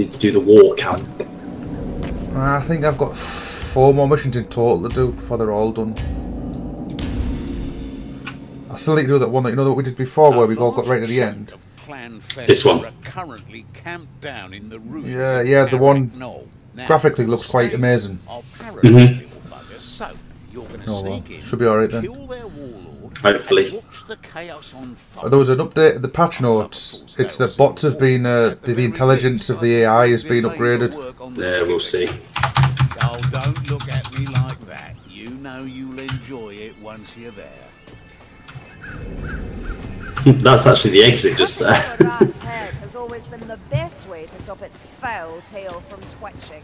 need to do the war camp. I think I've got 4 more missions in total to do before they're all done. I still need to do that one that, you know, that we did before where we all got right to the end. This one. Yeah, yeah, the one graphically looks quite amazing. Mm-hmm. Oh well, should be alright then. Hopefully. There was an update in the patch notes. It's the bots have been, the intelligence of the AI has been upgraded. Yeah, we'll see. Oh, don't look at me like that. You know you'll enjoy it once you're there. That's actually the exit just there. Rat's head has always been the best way to stop its foul tail from twitching.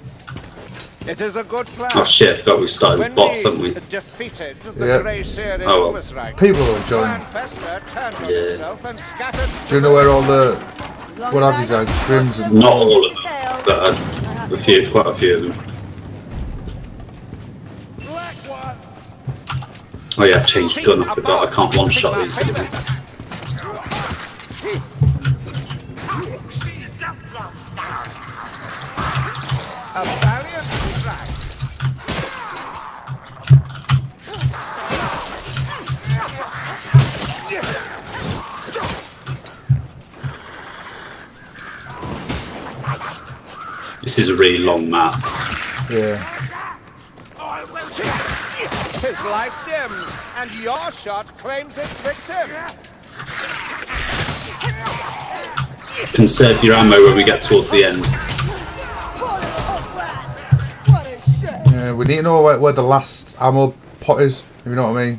It is a good plan. Oh shit, I forgot we've started with bots, haven't we? Yeah. Oh well. People will join. Yeah. Do you know where all the... what have these are? Grims and... Not all of them, but a few, quite a few of them. Oh yeah, I've changed gun, I forgot, I can't one shot these anymore. This is a really long map. Yeah. His life dims, and your shot claims its victim. Conserve your ammo when we get towards the end. Yeah, we need to know where the last ammo pot is, if you know what I mean.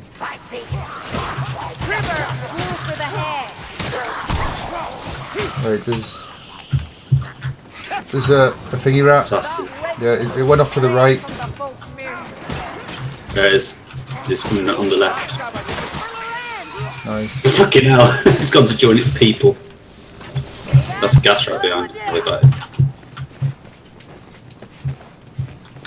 Right, there's a thingy rat. Yeah, it went off to the right. There it is. It's coming on the left. Nice. Fucking hell, it's gone to join its people. That's a gas right behind. I got it.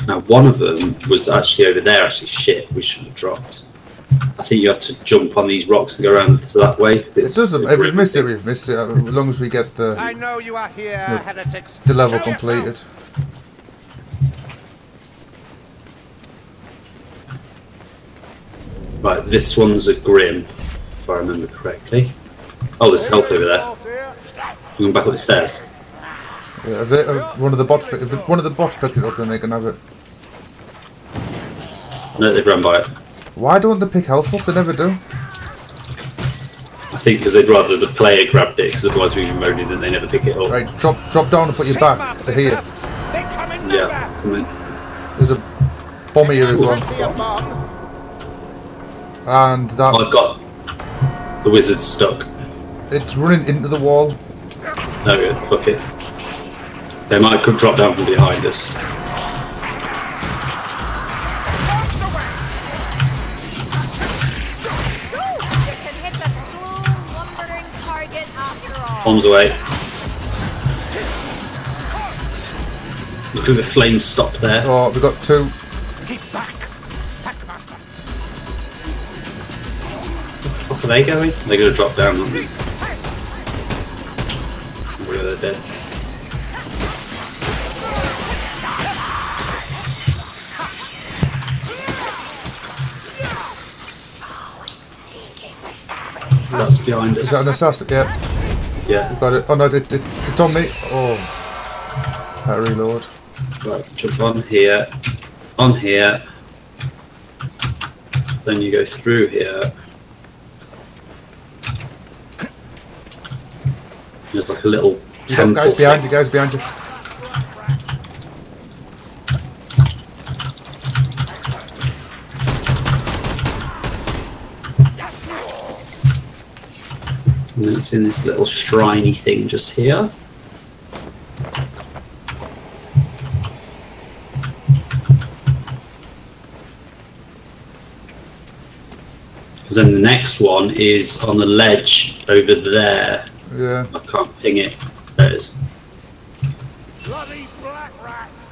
Now one of them was actually over there, actually shit, we should have dropped. I think you have to jump on these rocks and go around that way. It doesn't, if we've missed it, we've missed it. As long as we get the, I know you are here, the level completed. Right, this one's a Grim, if I remember correctly. Oh, there's health over there. We're going back up the stairs. Yeah, if one of the bots picked it up, then they can have it. No, they've run by it. Why don't they pick health up? They never do. I think because they'd rather the player grabbed it, because otherwise we'd be moaning and they never pick it up. Right, drop down and put your back to here. Yeah, come in. There's a bomb here as well. And that... Oh, I've got the wizard stuck. It's running into the wall. No good, fuck it. They might come drop down from behind us. Bombs away. Look at the flames stop there. Oh, we've got 2. Keep back. Are they going? They're going to drop down, aren't they? Really, they're dead. That's behind us. Is that an assassin? Yeah. Yeah. Got it. Oh no, it's on me. Oh. That reload. Right, jump on here. On here. Then you go through here. There's like a little temple. Guys behind you, guys behind you. And then it's in this little shriney thing just here. Because then the next one is on the ledge over there. Yeah. I can't ping it. There it is. Bloody black rats.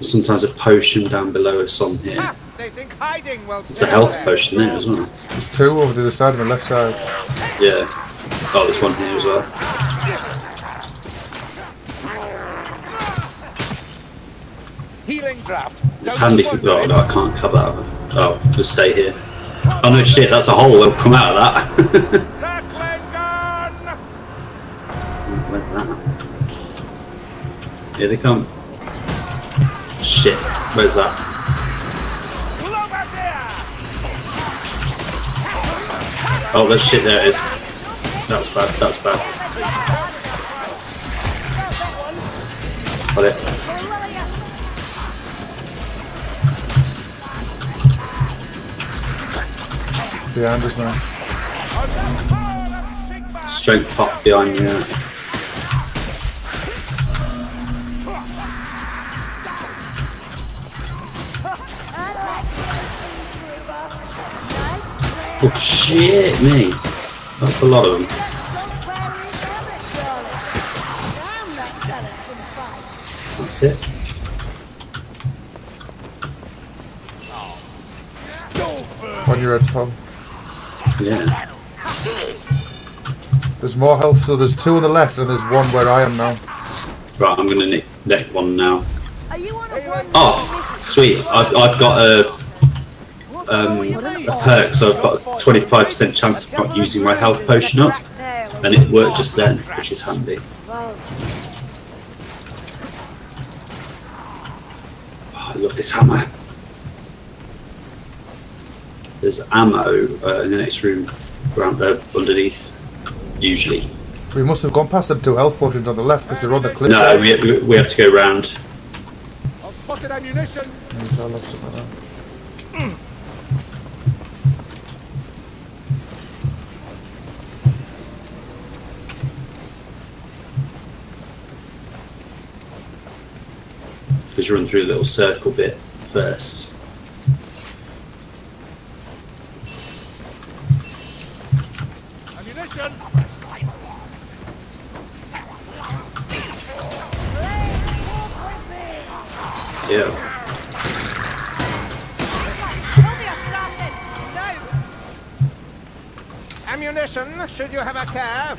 Sometimes a potion down below us on here. Ha, they think hiding will it's a health potion there as well. There's 2 over to the side and the left side. Yeah. Oh, there's one here as well. It's handy for... Oh, no, I can't cut that. Oh, just stay here. Oh no shit, that's a hole. It'll come out of that. Where's that? Here they come. Shit, where's that? Oh, that shit, there it is. That's bad, that's bad. Got it. Behind us now. Strength pop behind you. Yeah. Oh shit me, that's a lot of them. That's it. On your head, Tom. Yeah. There's more health, so there's two on the left and there's one where I am now. Right, I'm gonna neck one now. Oh, sweet, I've got a... a perk, so I've got a 25% chance of not using my health potion up, and it worked just then, which is handy. Oh, I love this hammer. There's ammo in the next room, around there, underneath, usually. We must have gone past them two health potions on the left because they're on the cliff. No, we have to go round. I've spotted ammunition. I love something like that. Because you run through the little circle bit first. Ammunition. Yeah. Ammunition, should you have a cab?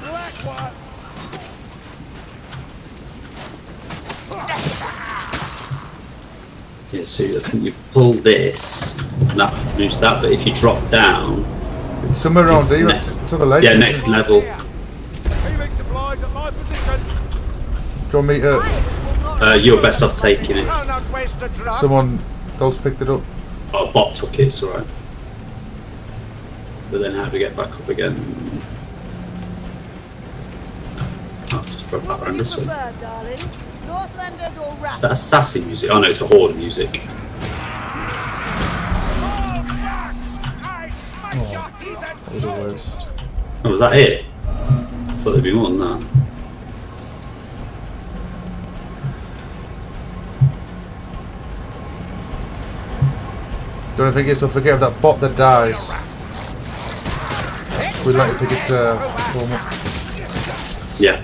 Yeah, so I think you pull this, and that moves that, but if you drop down... It's somewhere around there, to the left. Yeah, next level. Do you want me to... you're best off taking it. Someone else picked it up. Oh, bot took it, it's alright. But then how do we get back up again? Oh, just brought that around this way. Is that a sassy music? Oh no, it's a horde music. Oh, that was the worst. Oh, was that it? I thought there'd be more than that. Don't think it's to forget that bot that dies. We'd like to pick it formal. Yeah.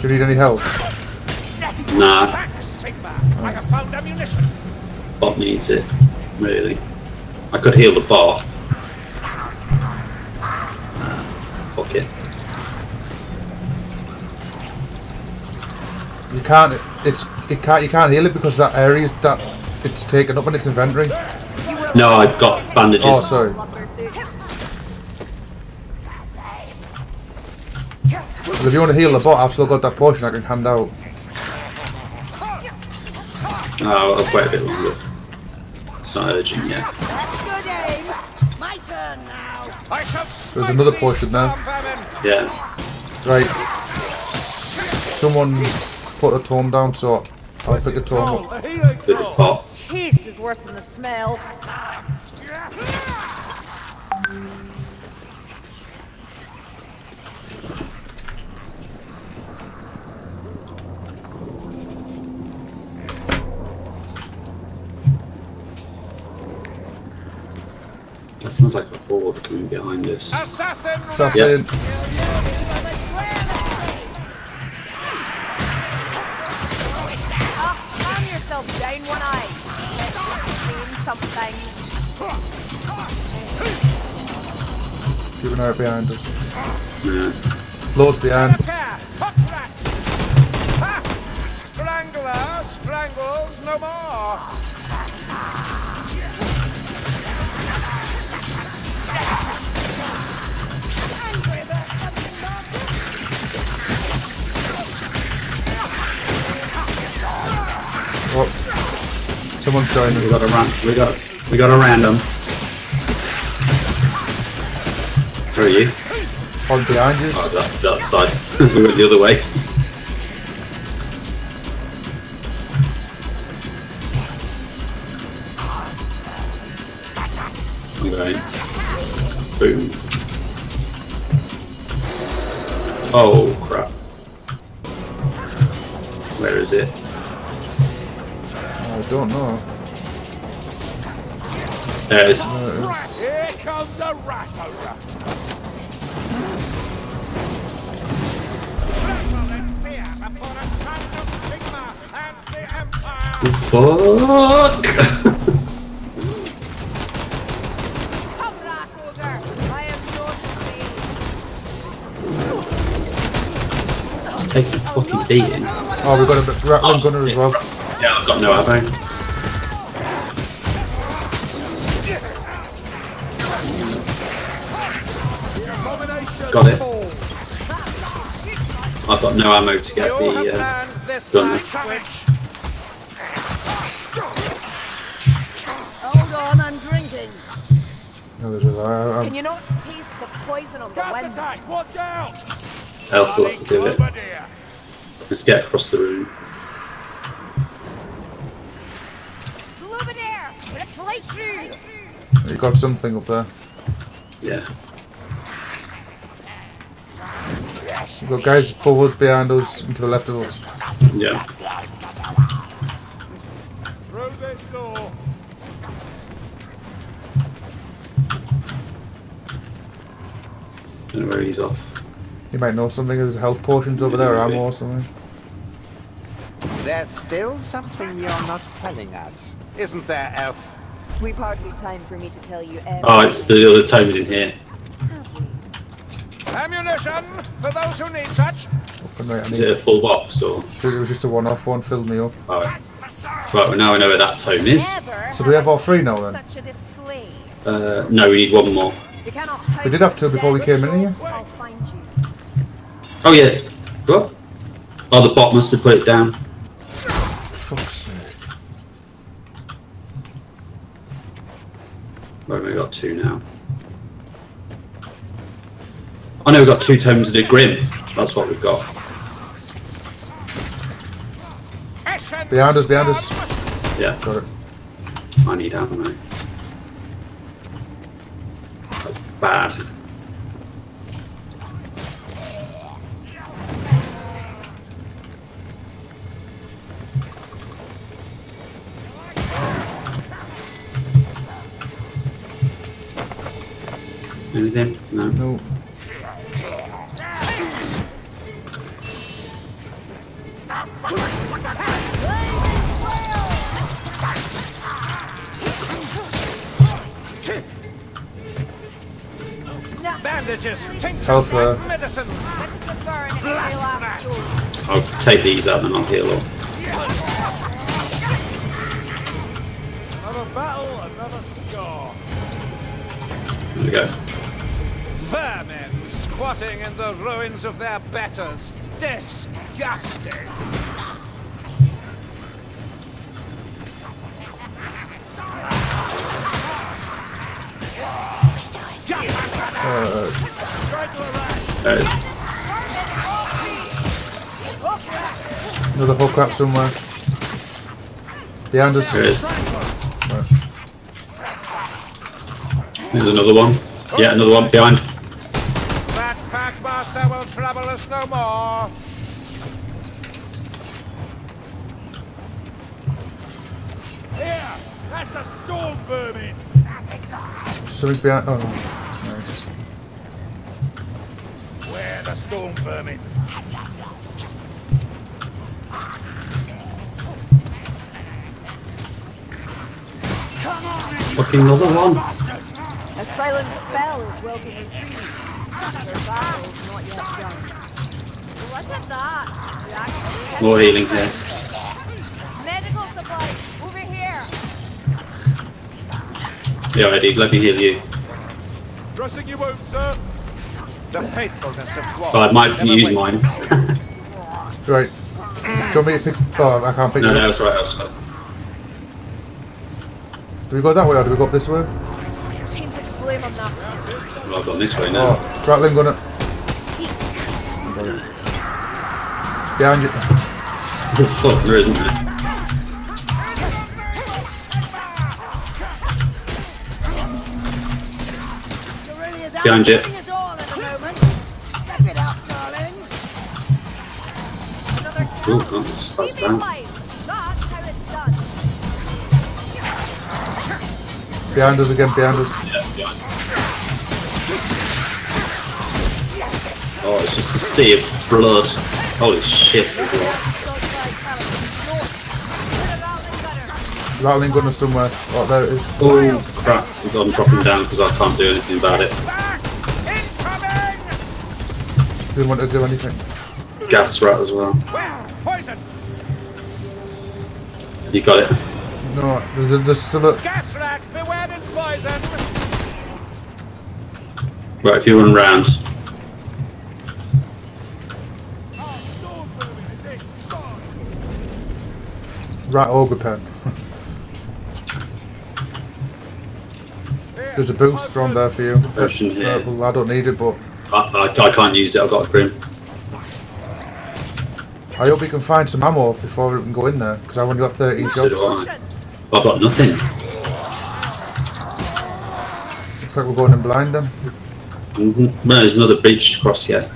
Do you need any help? Nah. Right. Bot needs it, really. I could heal the bot. Nah, fuck it. You can't. You can't heal it because that area is that it's taken up in its inventory. No, I've got bandages. Oh, sorry. Well, if you want to heal the bot, I've still got that potion I can hand out. Oh, I'll wait a bit longer. It's not urgent yet. There's another potion there. Yeah. Right. Someone put a tome down, so I'll pick a tome up. Bit of pot. Taste is worse than the smell. That sounds like a horde coming behind us. Assassin! Calm yourself down, one eye. Let's clean something. Keep an eye behind us. Yeah. Lord's behind. Strangler, strangler. Lamar. And we're back at the market. Oh. Someone's going. We got a run. We got a random. Where are you? On behind us. Oh, that side. We went the other way. Boom. Oh crap. Where is it? I don't know. There it is. Here comes the rat-o-rat. Fuck! Take the fucking beating. Oh, we've got a rat gunner as well. Yeah, I've got no ammo. Got it. I've got no ammo to get the gunner. Hold on, I'm drinking. Can you not taste the poison on the weapon? Watch out! Elf will have to do it. Let's get across the room. You got something up there. Yeah. We've got guys forwards behind us and to the left of us. Yeah. Through this door. I don't know where he's off. You might know something, there's health potions over there, or ammo or something. There's still something you're not telling us, isn't there, Elf? We've hardly time for me to tell you everything. Oh, it's the other times in here. Ammunition for those who need such. Is it a full box or? It was just a one-off one, filled me up. Alright, right, well now I know where that tome is. So do we have all three now then? No, we need one more. We did have two before we came in here. Oh yeah, what? Oh, the bot must have put it down. Fuck's sake. Right, we got two now. I know we got two tomes of the Grim. That's what we've got. Behind us, behind us. Yeah. Got it. I need ammo. Bad. Anything? No. No. Bandages, tincture, medicine. I'll take these out and I'll heal up. Another battle, another score. There we go. Vermin squatting in the ruins of their betters. Disgusting. Another hook up somewhere. Behind us. There is. Right. There's another one. Yeah, another one behind. That will trouble us no more. Here, that's a storm vermin. Something behind. Oh, nice. Where the storm vermin? Fucking another one. A silent spell is welcoming you. More healing there. Medical supplies. Yeah, alrighty, let me heal you. Dressing you wound, sir. Oh, I might use mine. Right. Do you want me to pick? Oh, I can't pick. No, no, that's right. That's right. Do we go that way or do we go up this way? Tainted flame on that. Well, I've gone this way now. Oh, rattling gunner. Behind you. The fuck, there isn't it? Behind you. Ooh, that's down. Behind us again, behind us. Yeah, behind. Oh, it's just a sea of blood. Holy shit, there's a lot. Rattling gunner somewhere. Oh, there it is. Oh, crap. I'm dropping down because I can't do anything about it. Didn't want to do anything. Gas rat as well. You got it. No, there's still a... Gas rat, beware this poison! Right, if you run round. Rat ogre pen. There's a boost from there for you. Well, I don't need it, but... I can't use it, I've got a grim. I hope we can find some ammo before we can go in there, because I've only got 30 jobs. I've got nothing. Looks like we're going in blind then. Mm-hmm. No, there's another bridge to cross yet.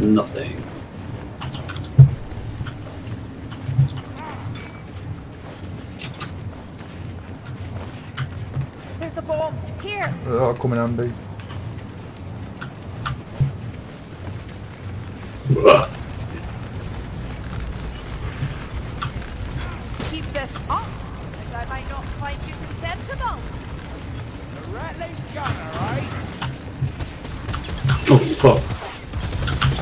Nothing. There's a bomb here. That'll come in handy. Keep this up, and I might not find you presentable. The rattling gun, alright? Oh fuck!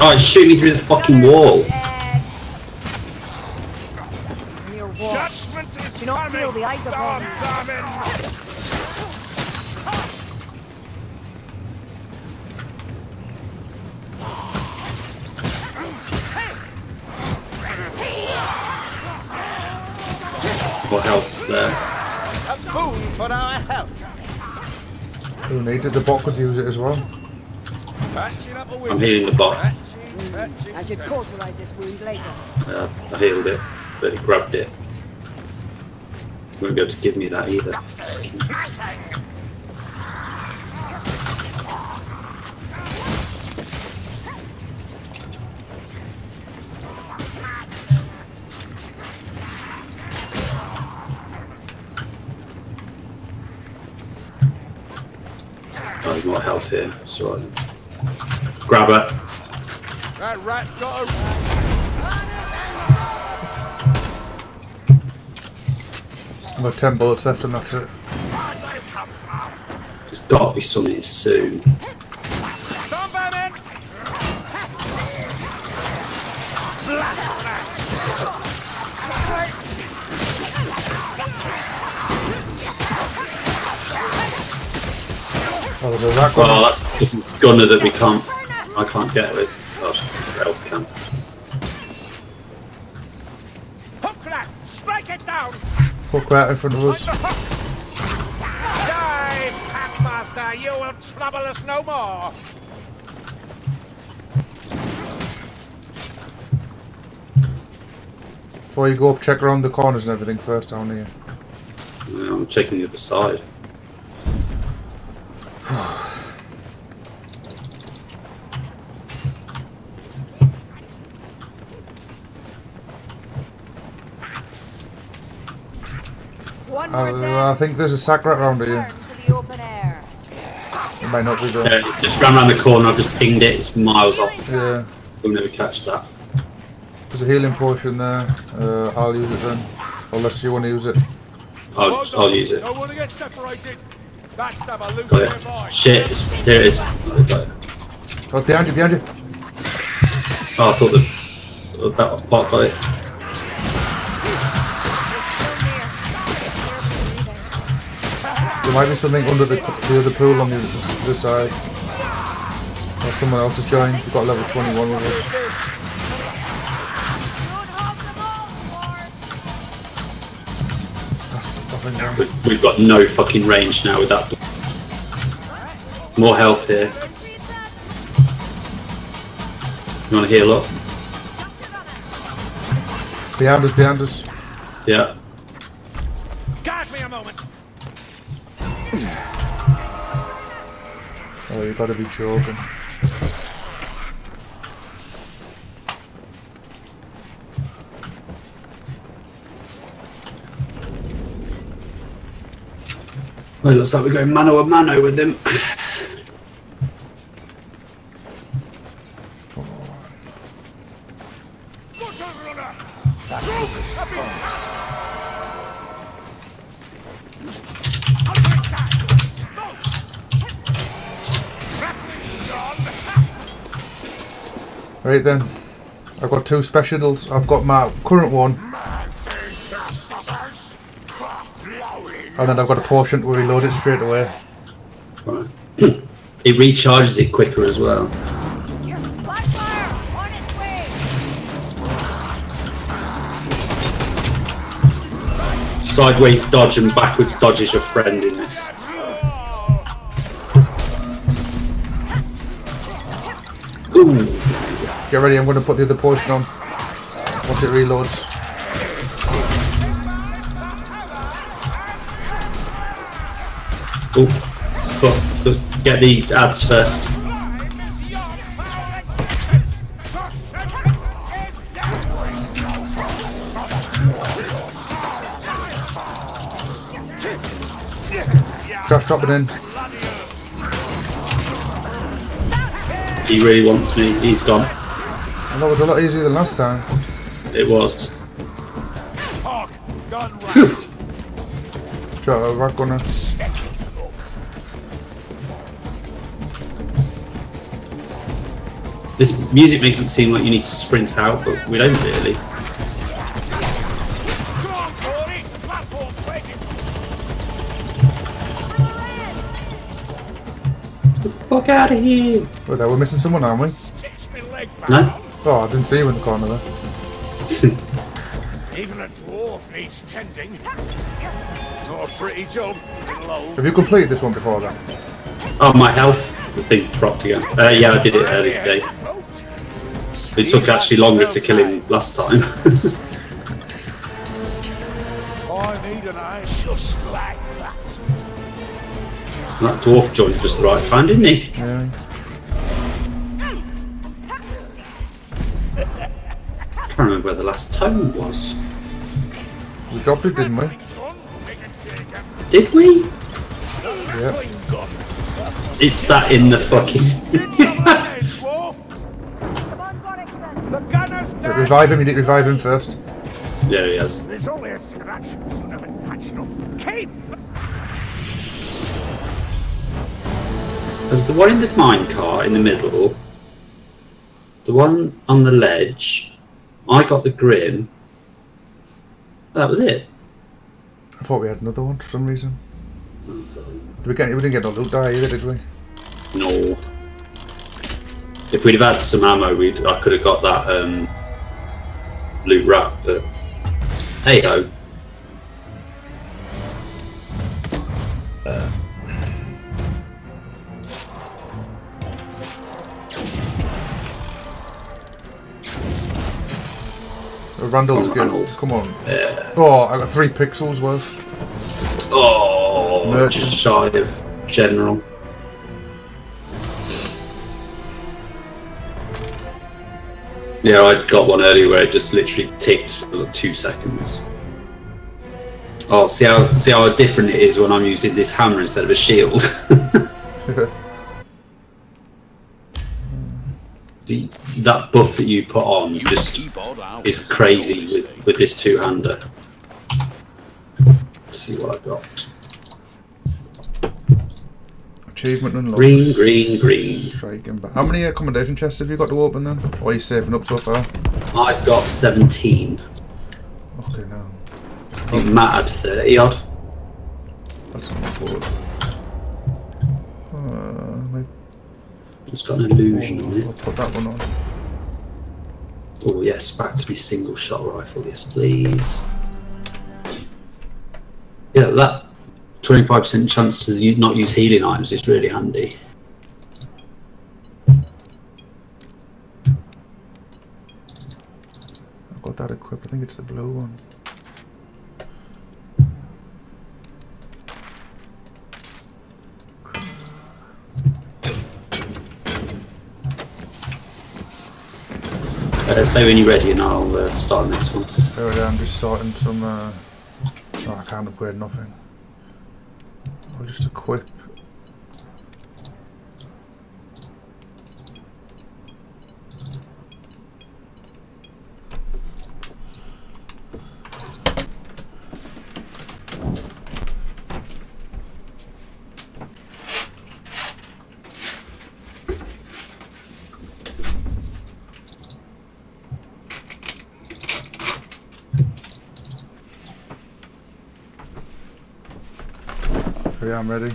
Oh, it shoot me through the fucking wall. Near wall. Do not feel the eyes of one. What health there? A boon for our health. Who needed the bot could use it as well. I'm healing the bot. I should cauterize this wound later. I healed it, but it grabbed it. You won't be able to give me that either. More health here, so grab it. That rat's got a I've got 10 bullets left and that's it. There's gotta be something soon. Oh, well, that's the gunner that we can't. I can't get with. Oh, elf can. Hook rat, strike it down. Hook rat in front of us. Die, Packmaster! You will trouble us no more. Before you go up, check around the corners and everything first down here. Yeah, I'm checking the other side. I think there's a sack rat around here. It might not be there. Yeah, just ran around the corner, I've just pinged it, it's miles off. Yeah. We'll never catch that. There's a healing potion there. I'll use it then. Unless you want to use it. I'll use it. Don't want to get separated. That's got it. Shit, there it is. Oh, behind you, behind you. Oh, I thought the with that block on it. There might be something under the other pool on the side. Or someone else has joined. We've got level 21 with us. We've got no fucking range now with that. More health here. You want to heal up? Behind us, behind us. Yeah. Guard me a moment. Oh, you gotta be joking. Well, it looks like we're going mano a mano with him. Right then, I've got two specials. I've got my current one. And then I've got a potion to reload it straight away. Right. It recharges it quicker as well. Your black fire on its way. Sideways dodge and backwards dodge is your friend in this. Ooh. Get ready, I'm going to put the other potion on once it reloads. Oh, get the ads first. Josh, drop it in. He really wants me. He's gone. And that was a lot easier than last time. It was. Try a rock on us. This music makes it seem like you need to sprint out, but we don't really. Get the fuck out of here! Wait there, we're missing someone, aren't we? No? Oh, I didn't see you in the corner there. Even a dwarf needs tending. Not a pretty job. Have you completed this one before then? Oh, my health thing propped again. Yeah, I did it earlier today. It took actually longer to kill him last time. I need an ice just like that. That dwarf joined just the right time, didn't he? Yeah. I can't remember where the last tome was. We dropped it, didn't we? Did we? Yeah. It sat in the fucking. Revive him, you did revive him first. Yeah, he has. There's only a scratch, nothing patching up. Keep! There's the one in the minecart in the middle, the one on the ledge. I got the Grim. That was it. I thought we had another one for some reason. We didn't get the loot die either, did we? No. If we'd have had some ammo, I could have got that loot wrap, but hey ho. Randall's good. Come on. Yeah. Oh, I got 3 pixels worth. Oh, merchant. Just shy of general. Yeah, I got one earlier where it just literally ticked for like 2 seconds. Oh, see how different it is when I'm using this hammer instead of a shield. That buff that you put on just is crazy with this two-hander. Let's see what I got. Achievement unlocked. Green, green, green. How many accommodation chests have you got to open then? Or are you saving up so far? I've got 17. Okay, now. I think Matt had 30 odd. That's not good. It's got an illusion on it. I'll put that one on. Oh yes, back to me single shot rifle, yes please. Yeah, that 25% chance to not use healing items is really handy. I've got that equipped, I think it's the blue one. So when you're ready, and I'll start the next one. Alright, I'm just sorting some. Oh, I can't upgrade nothing. I'll just equip. Yeah, I'm ready.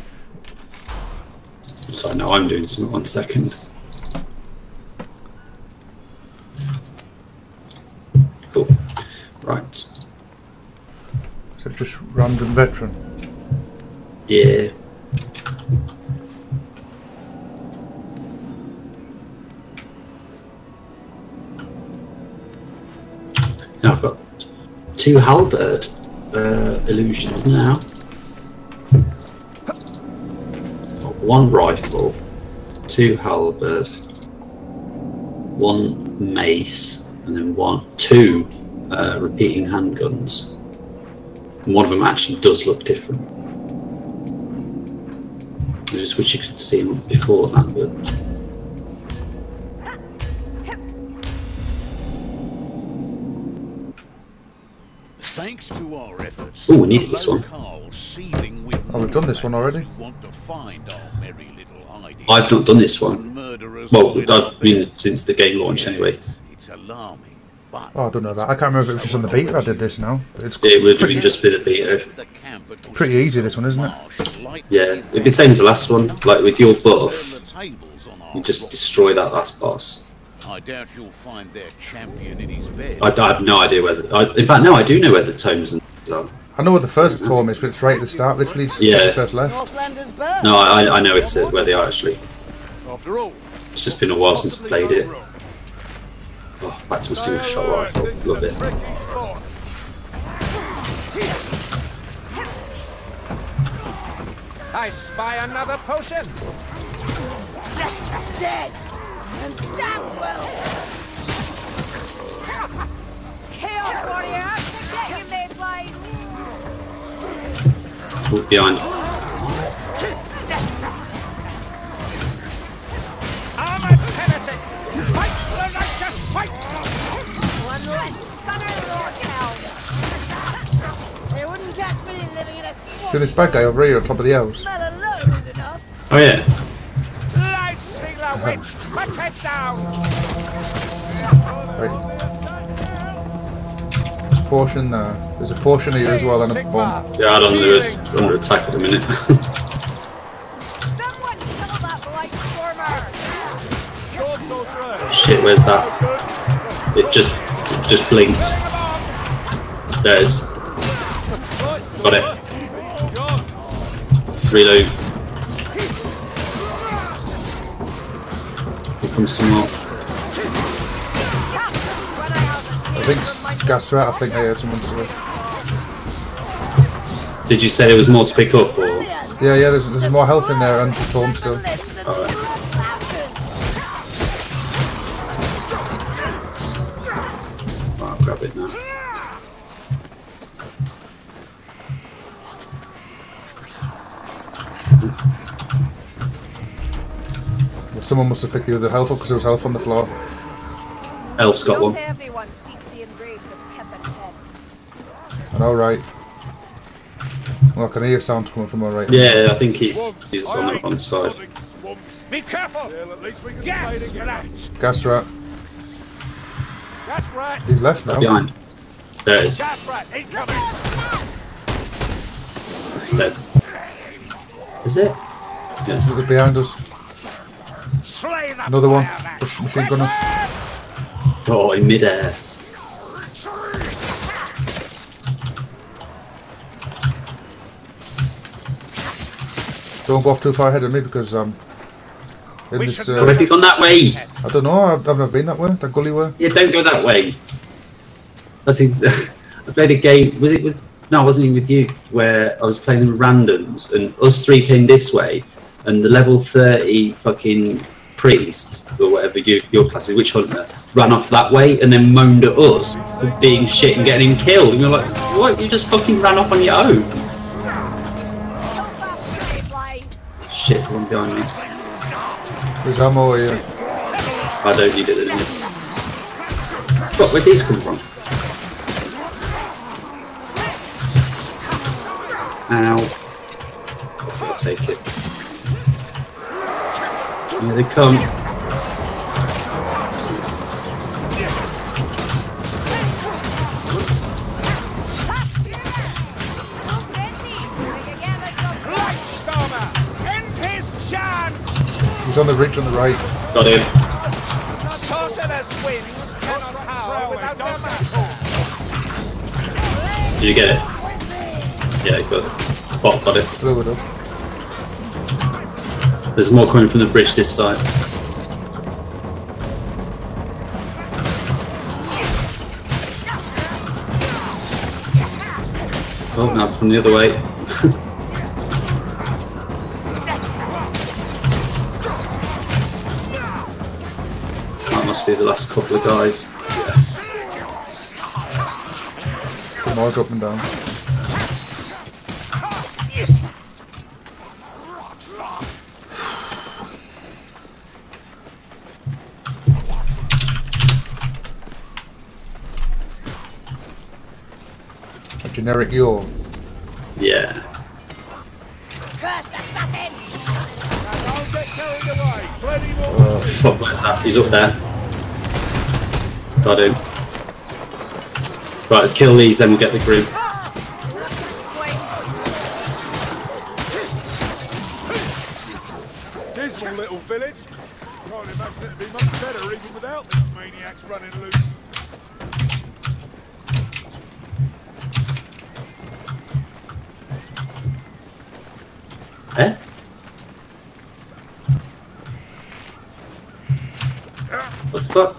So I know I'm doing something. 1 second. Cool. Right. So just random veteran. Yeah. Now I've got 2 halberd illusions now. 1 rifle, 2 halberd, 1 mace, and then 2 repeating handguns. And one of them actually does look different. I just wish you could see them before that, but. Thanks to our efforts. Oh, we need this one. Oh, we've done this one already. I've not done this one. Well, I mean, since the game launched anyway. Oh, I don't know that. I can't remember if it was just on the beta I did this now. It's it would have just been a beta. Pretty easy, this one, isn't it? Yeah, it'd be the same as the last one. Like, with your buff, you just destroy that last boss. I doubt you'll find their champion in his bed. I have no idea whether. In fact, no, I do know where the tomes are. I know where the first tome is, but it's right at the start, literally. Yeah. First left. No, I know it's where they are actually. It's just been a while since I played it. Oh, back to my single shot rifle. Love it. I spy another potion. Dead. And that will kill for you. Forget you made lies. Look behind. I'm a penitent. Fight for righteous fight. One less stunner lord now. They wouldn't catch me living in a. See this bad guy over here on top of the house. Oh yeah. Witch, cut it down. Right. There's a portion there. There's a portion here as well and a bomb. Yeah, I don't know it. Under attack at the minute. Someone kill that light stormer. Shit, where's that? It just blinked. There it is. Got it. Reload. Some more. I think Gasrat, I think I heard someone say it. Did you say there was more to pick up? Or? Yeah, there's more health in there and form still. Alright. I'll grab it now. Someone must have picked the other health up because there was health on the floor. Elf's got one. Alright. Well, I can hear sound coming from my right. Yeah, I think he's on his side. Be careful! Well, at least we can gas rat! Gas rat. Gas rat! He's left now. Behind. There it is. Gas rat, incoming! It's dead. Is it? Yeah. Another behind us. Another one. Machine gunner. Oh, in mid-air. Don't go off too far ahead of me because have you gone that way? I don't know. I've never been that way. That gully way. Yeah, don't go that way. That seems. I played a game. Was it with? No, I wasn't even with you. Where I was playing in randoms, and us three came this way, and the level 30 fucking priests or whatever your class is, witch hunter, ran off that way and then moaned at us for being shit and getting him killed. And we were like, what? You just fucking ran off on your own. Shit, one behind me. There's ammo here. I don't need it anymore. Fuck, where'd these come from? Ow. I'll take it. Here they come. He's on the ridge on the right. Got him. Did you get it? Yeah, you got it. Oh, got it. There's more coming from the bridge this side. Oh, no, from the other way. Be the last couple of guys. Yeah. Some more dropping down. A generic yaw. Yeah. Oh fuck, where's that? He's up there. Got him. Right, let's kill these, then we'll get the group. This little village. Can't imagine it'd be much better even without these maniacs running loose. Eh? What the fuck?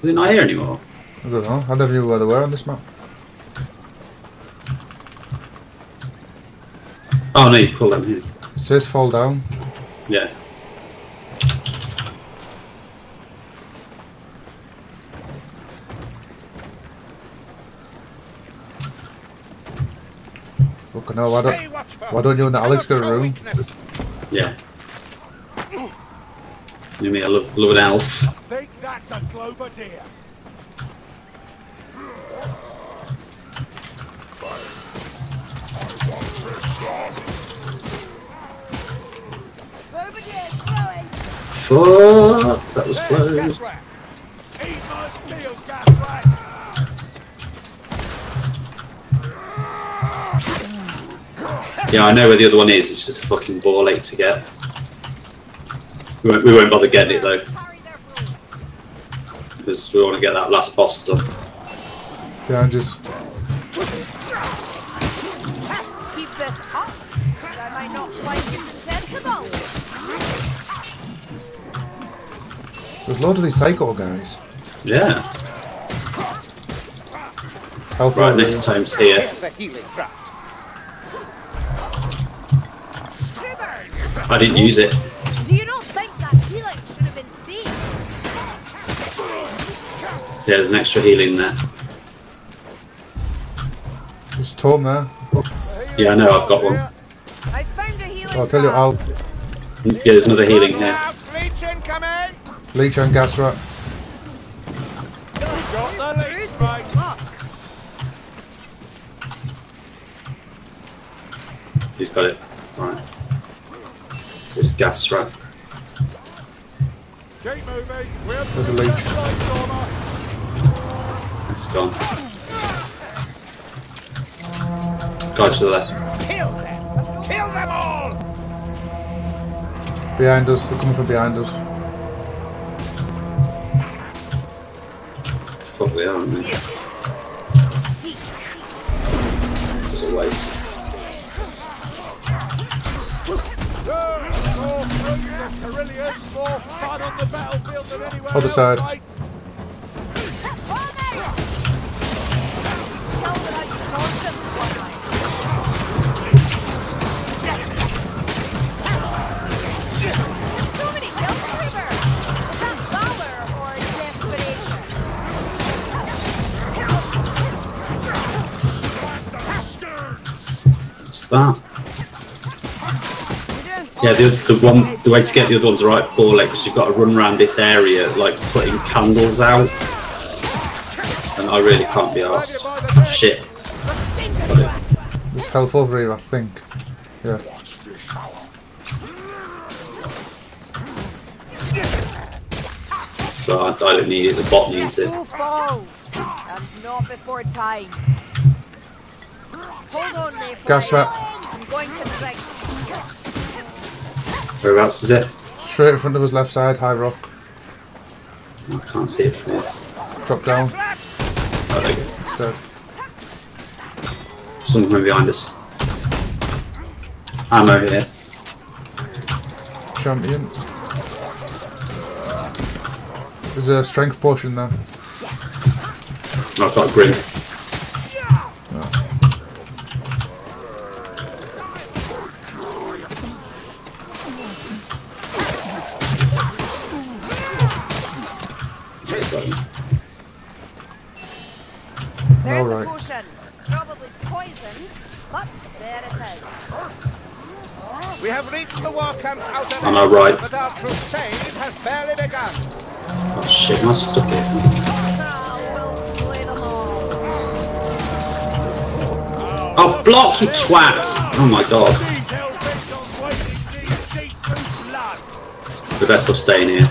Are they not here anymore? I don't know. I never knew where they were on this map. Oh no, you pull them here. It says fall down. Yeah. Fucking hell, why don't you and the Alex go to the room? Yeah. You mean I love an elf. I think that's a glober deer. Fuck, that was close. Yeah, I know where the other one is. It's just a fucking ball late to get. We won't bother getting it though, because we want to get that last boss done. Yeah, keep this up, I might not find it insensible. There's loads of these psycho guys. Yeah. Right, next time's here. I didn't use it. Yeah, there's an extra healing there. There's Tom there. Yeah, I know, I've got one. I found a healing. I'll tell you, yeah, there's another healing here. Leech and gas rat. He's got it. Right. It's this gas right. Keep moving. There's a leak. It's gone. Guy to the left. Kill them! Kill them all! Behind us. They're coming from behind us. Fuck, they are, aren't they? It was a waste. Other side. What's that? Yeah, the way to get the other one's right, Borlek, because you've got to run around this area, like putting candles out. And I really can't be arsed. Shit. There's health over here, I think. Yeah. So I don't need it, the bot needs it. That's not before time. Hold on, Mayfly. Gas trap. I'm going to break. Whereabouts is it? Straight in front of us, left side, high rock. I can't see it from here. Drop down. Oh, there you go. Someone coming behind us. Ammo here. Champion. There's a strength portion there. I've got a grim. On our right. Oh shit, I stuck it. Oh, block, you twat! Oh my god. The best of staying here.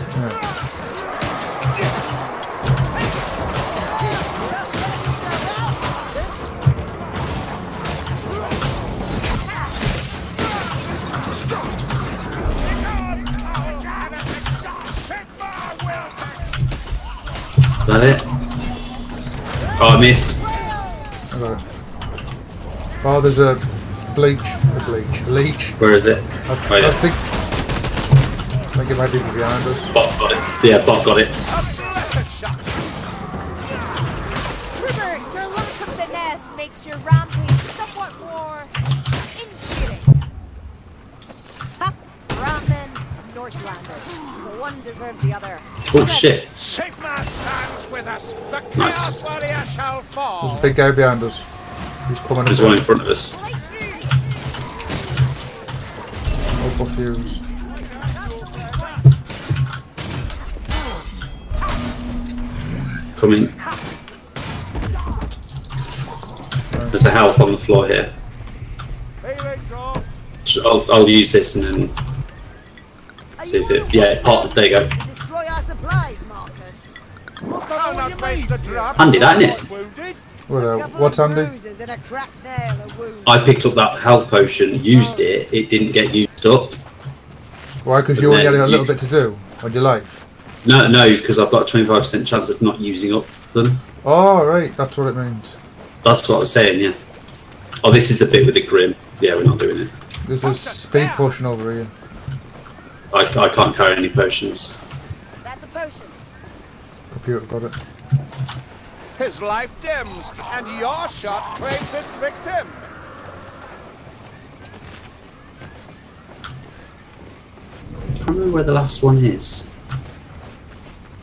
It. Oh, I missed. Hello. Oh, there's a bleach. A leech. Where is it? Right, I think. I think it might be behind us. Bot got it. Yeah, Bot got it. River, your lack of finesse makes your rampage somewhat more infuriating. Ha! Ramen, Northlander. The one deserves the other. Oh shit. Nice. There's a big guy behind us. He's coming. There's one in front of us. No fuse. Coming. There's a health on the floor here. I'll use this and then see if it. Yeah, part. There you go. Handy, that, isn't it? What's handy? I picked up that health potion, used it, it didn't get used up. Why? Because you only had a little bit to do on your life? No, no, because I've got a 25% chance of not using up them. Oh, right, that's what it means. That's what I was saying, yeah. Oh, this is the bit with the grim. Yeah, we're not doing it. There's a speed potion over here. I can't carry any potions. That's a potion. Computer got it. His life dims, and your shot claims its victim. I can't remember where the last one is.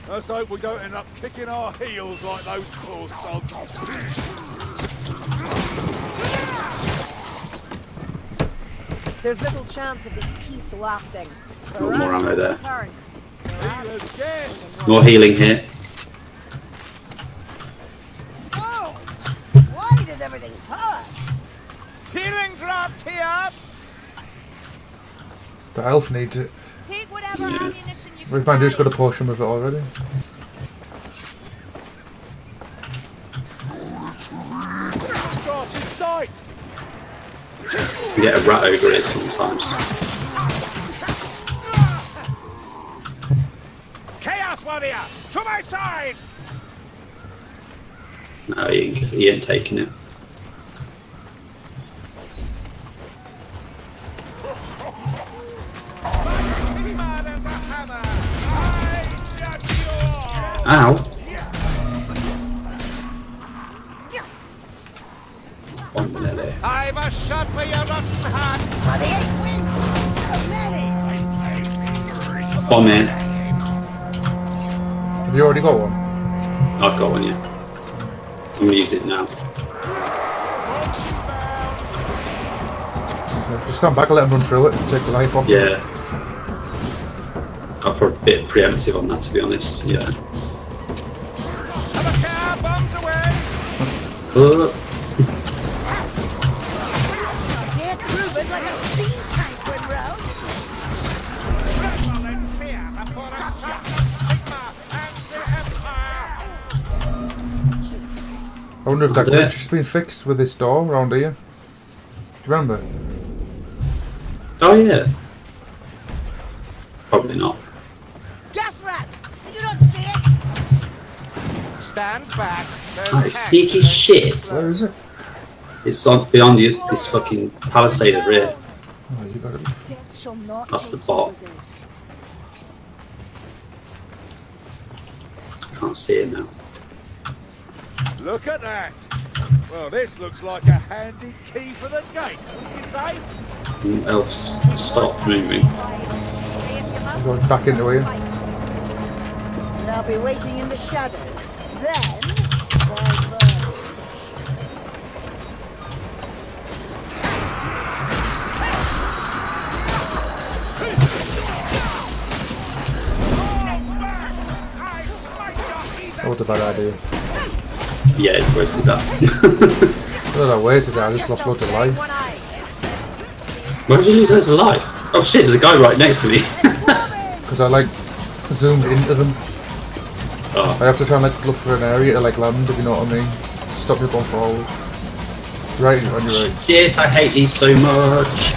Let's hope we don't end up kicking our heels like those poor sods. There's little chance of this peace lasting. Not more ammo there. More healing here. Everything hurt. Ceiling draft here. But Elf needs it. Take whatever ammunition you can. Bandu's got a portion of it already. We get a rat over it sometimes. Chaos warrior, to my side! No, he ain't taking it. Ow! One lily. I've a shot for your rotten heart. 48 wins. Bomb in. Have you already got one? I've got one, yeah. I'm gonna use it now. Just stand back and let him run through it and take the life off. Yeah. I'm probably a bit preemptive on that, to be honest. Yeah. I wonder if that glitch has been fixed with this door around here. Do you remember? Oh yeah. Probably not. Gas rat! You don't see it! Stand back. That is sneaky shit. Where is it? It's on beyond you, this fucking palisade over here. Oh, you better be. That's the bot. I can't see it now. Look at that! Well, this looks like a handy key for the gate, wouldn't you say? And elves stop moving. Going back into here. And I'll be waiting in the shadows. Then... What a bad idea. Yeah, it's wasted that. I don't know, wasted that, I just lost loads of life. Why did you lose loads of life? Oh shit, there's a guy right next to me. Because I like zoomed into them. Oh. I have to try and like look for an area to like land, if you know what I mean. Stop you going forward. Right on your right. Shit, I hate these so much.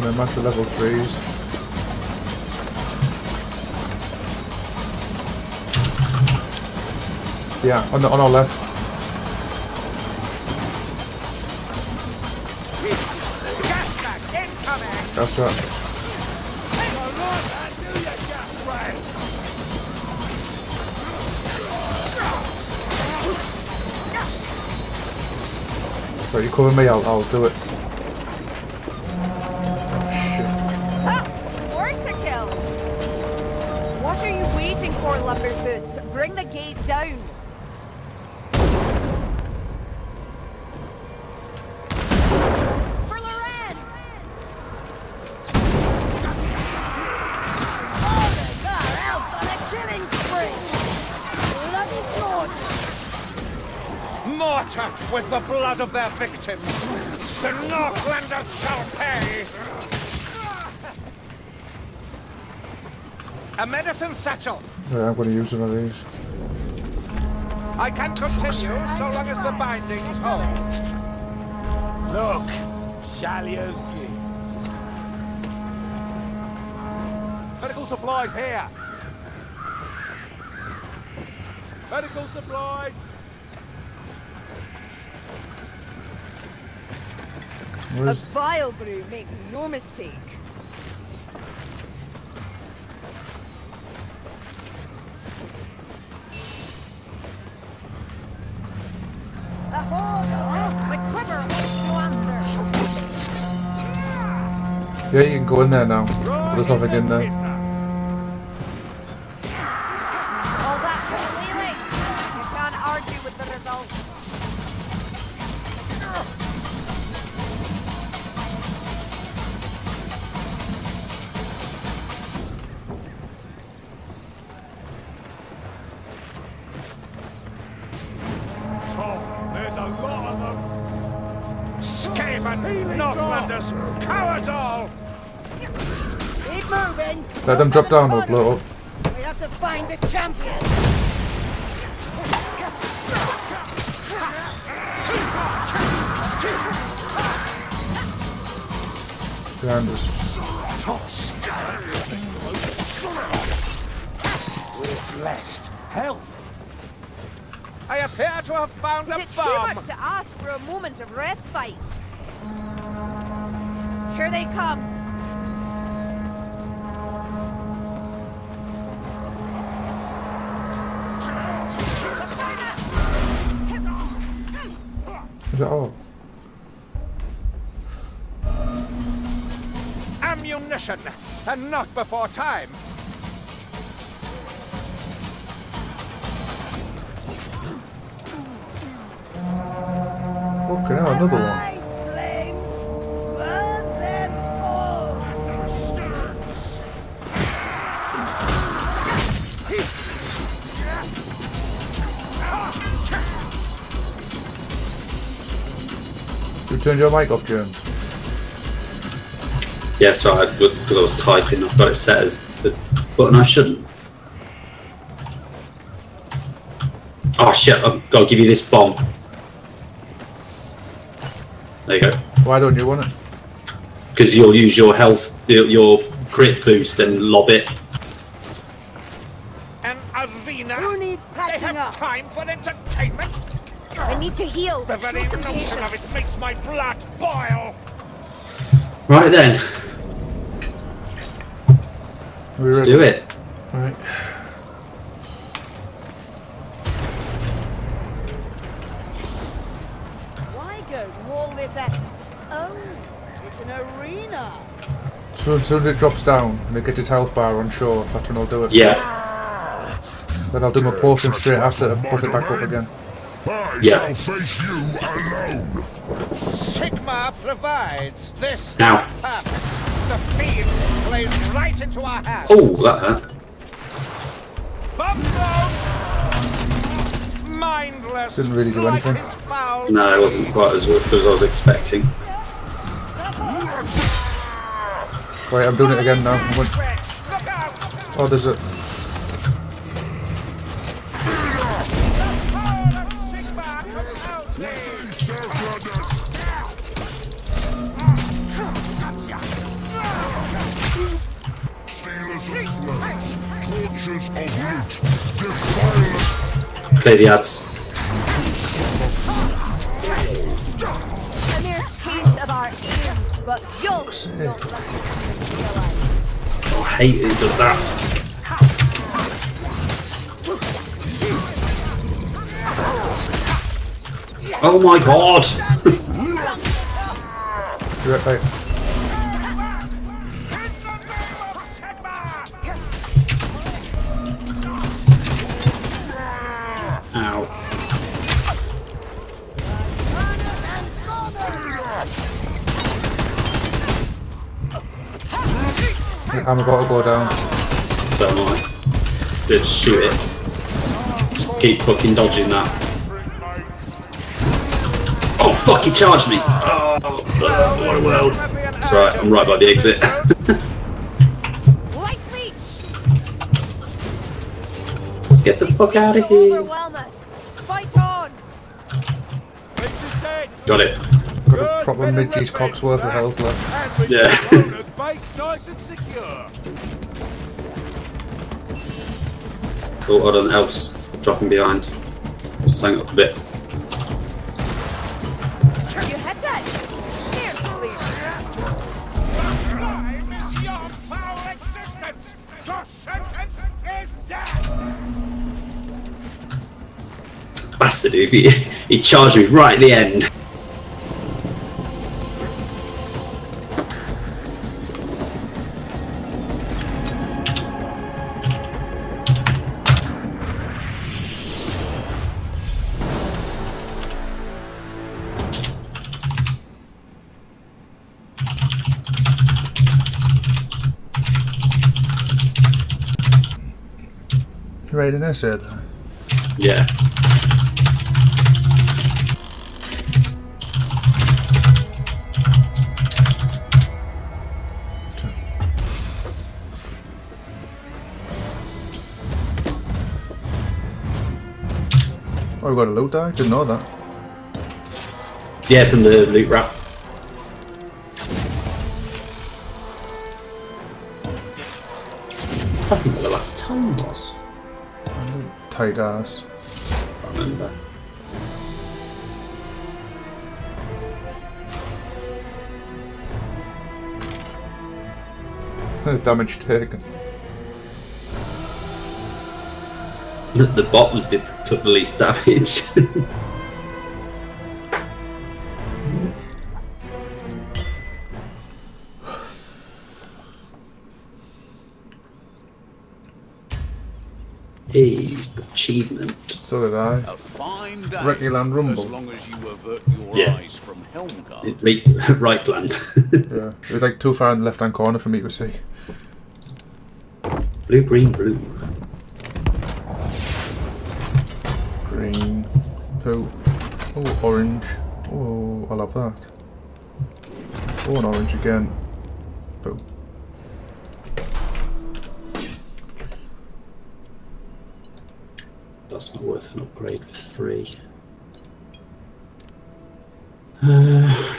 I'm at the level 3s. Yeah, on our left. That's right. So you cover me, I'll do it. Bring the gate down. For Loren. Oh, they're out on a killing spree. Bloody torch. Mortared with the blood of their victims. The Northlanders shall pay. A medicine satchel. Yeah, I'm going to use one of these. I can continue so long as the bindings hold. Look, Shalia's gifts. Medical supplies here. Medical supplies. A vile brew, make no mistake. Yeah, you can go in there now. But there's nothing in there. Oh, there's a lot of them. escape and Northlanders, cowards all! Keep moving! Let them drop down or blow up. We have to find the champion! Behind us. We're blessed. Help! I appear to have found a bomb! Is it too much to ask for a moment of respite? Here they come! Is that all? Ammunition! And not before time! Okay, now another one. Arise, flames! Burn them all! You turned your mic off, Jim. Yeah, so I had, because I was typing, I've got it set as the button I shouldn't. Oh shit, I've got to give you this bomb. There you go. Why don't you want it? Because you'll use your health, your crit boost, and lob it. An arena. Who needs patching up? They have time for entertainment. I need to heal. The very notion of it makes my blood boil. Right then. Let's do it. All right. As soon as it drops down and it gets its health bar on shore, that's when I'll do it. Yeah. Then I'll do my potion straight after and push it back up again. I shall face you alone. Sigma provides this. Now. The fiend plays right into our hands. Oh, that hurt. Mindless. Didn't really do anything. No, it wasn't quite as rough as I was expecting. Wait, I'm doing it again now. Oh, there's a... Clear the ads. A mere taste of our aims, but you'll not let it. I hate it does that. Oh my god! Ow. I'm about to go down. So am I. Just shoot it. Just keep fucking dodging that. Oh fuck, he charged me! Oh what a world. That's right, I'm right by the exit. Just get the fuck out of here. Got it. Got a proper midge's cock's worth of health left. Yeah. Nice and secure. Cool, hold on, elf's dropping behind. Just hang up a bit. Bastard, he charged me right at the end. An essay there. Yeah. Oh, we got a loot die? Didn't know that. Yeah, from the loot wrap. I think the last time was. Tight ass. I remember. Damage taken. The bot was took the least damage. Hey, achievement. So did I. Reckyland Rumble. As long as you avert your eyes from Helmgard. Right land. Yeah. It was like too far in the left hand corner for me to see. Blue, green, blue. Green. Poo. Oh, orange. Oh, I love that. Oh, an orange again. Poo. That's not worth an upgrade for 3.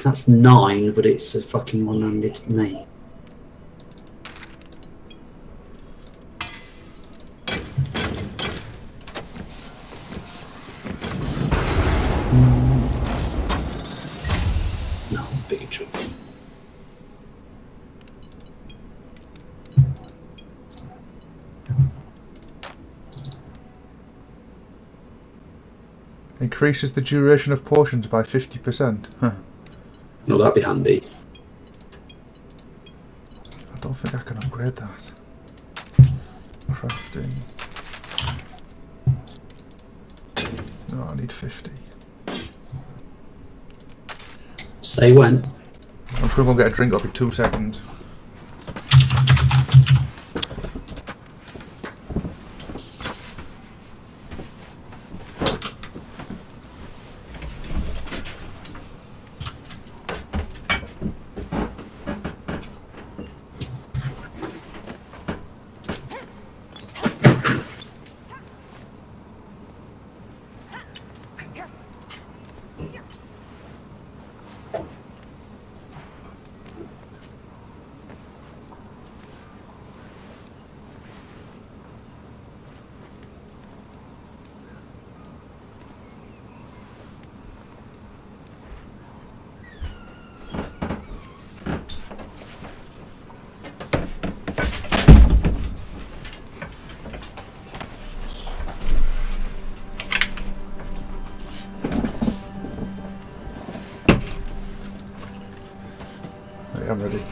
That's 9, but it's a fucking one-handed me. No, I'm big in trouble. Increases the duration of potions by 50%. Huh. Well, that'd be handy. I don't think I can upgrade that. Crafting. No, I need 50. Say when. I'm sure I'm going to get a drink up in 2 seconds. I'm ready.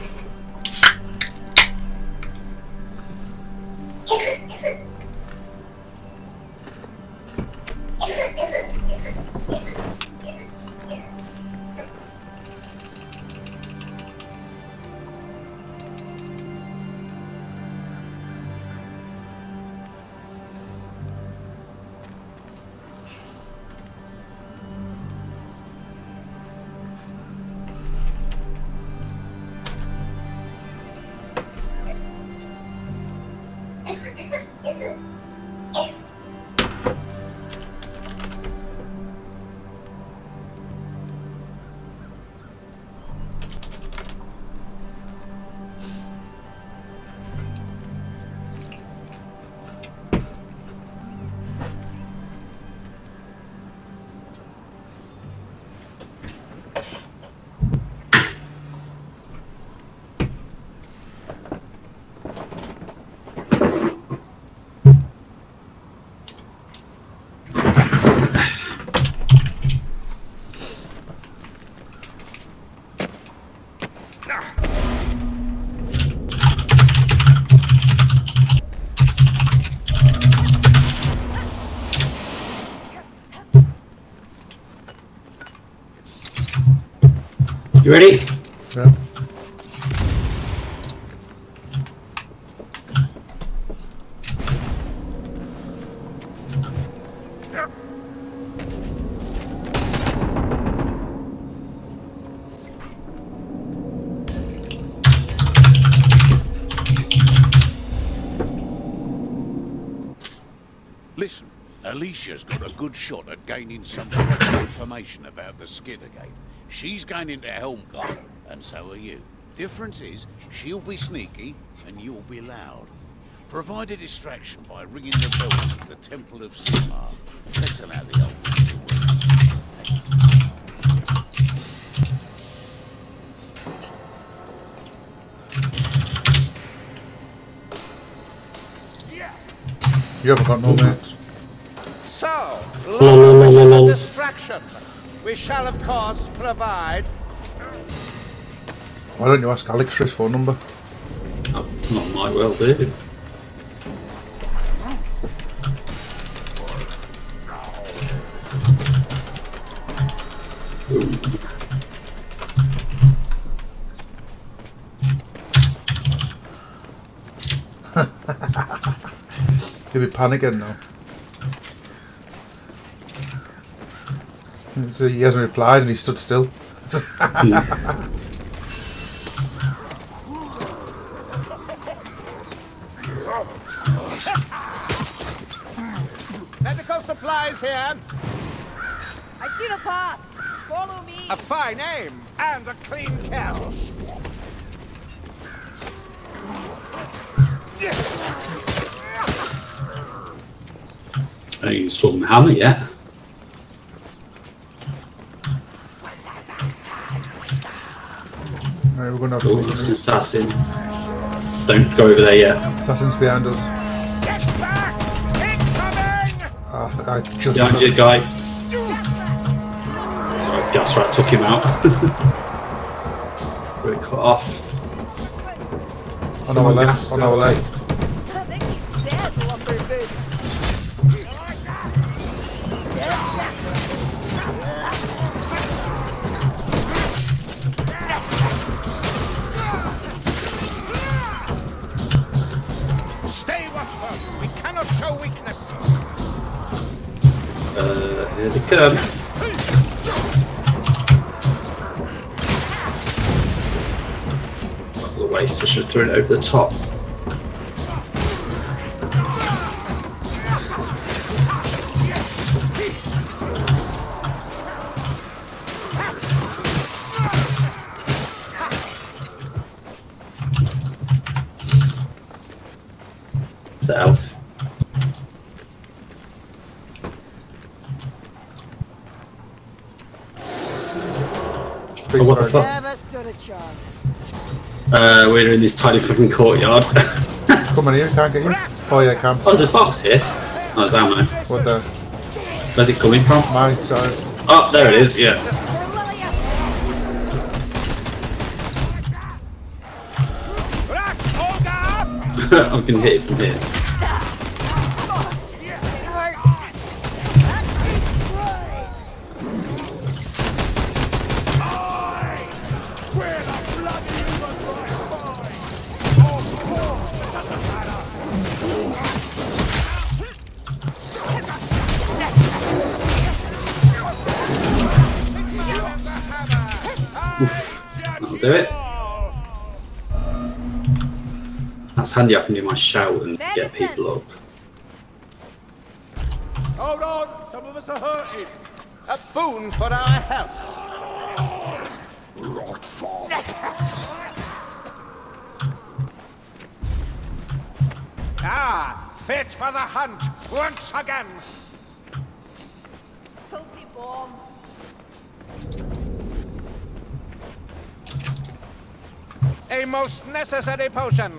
You ready? Yeah. Alicia's got a good shot at gaining some sort of information about the Skiddergate. She's going into Helmgarten, and so are you. Difference is, she'll be sneaky, and you'll be loud. Provide a distraction by ringing the bell to the Temple of Sigmar. Let's allow the old man to win. You haven't got no max. So, Lord wishes a distraction. We shall, of course, provide. Why don't you ask Alex for his phone number? I might well do. He'll be panicking now. So he hasn't replied and he stood still. Medical supplies here. I see the path. Follow me. A fine aim and a clean cow. I don't even swung the hammer yet. Right, we're gonna have to it's an assassin. Don't go over there yet. Assassin's behind us. Get back! Incoming! I just behind you, guy. Right, gas rat took him out. We're cut off. On our left. On our left. Here they come. That was a waste, I should have thrown it over the top. Is that elf? Oh, what the fuck? Never stood a chance. We're in this tiny fucking courtyard. Come on here, can't get you. Oh yeah, I can. Oh, there's a box here. Oh, there's ammo. What the? Where's it coming from? My sorry. Oh, there it is, yeah. I can hit it from here. Do it. That's handy, I can do my shout and get people up. Hold on, some of us are hurting. A boon for our health. Fit for the hunt once again. Filthy bomb. A most necessary potion.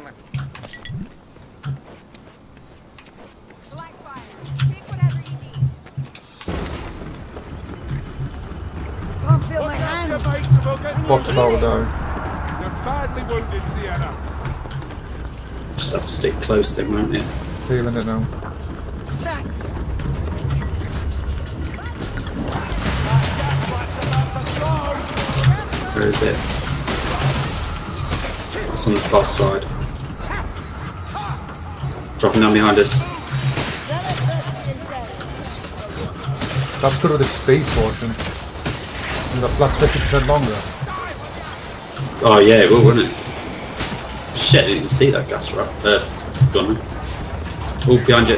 Blackfire, take whatever you need. Can't feel my hands. What's about now? You're badly wounded, Sierra. Just have to stick close then, won't you? Feeling it now. Thanks. Where is it? On the far side. Dropping down behind us. That's good with the speed portion. And that lasts 50% longer. Oh yeah, it will, wouldn't it? Shit, I didn't even see that gas right. Gunner. Oh, behind you.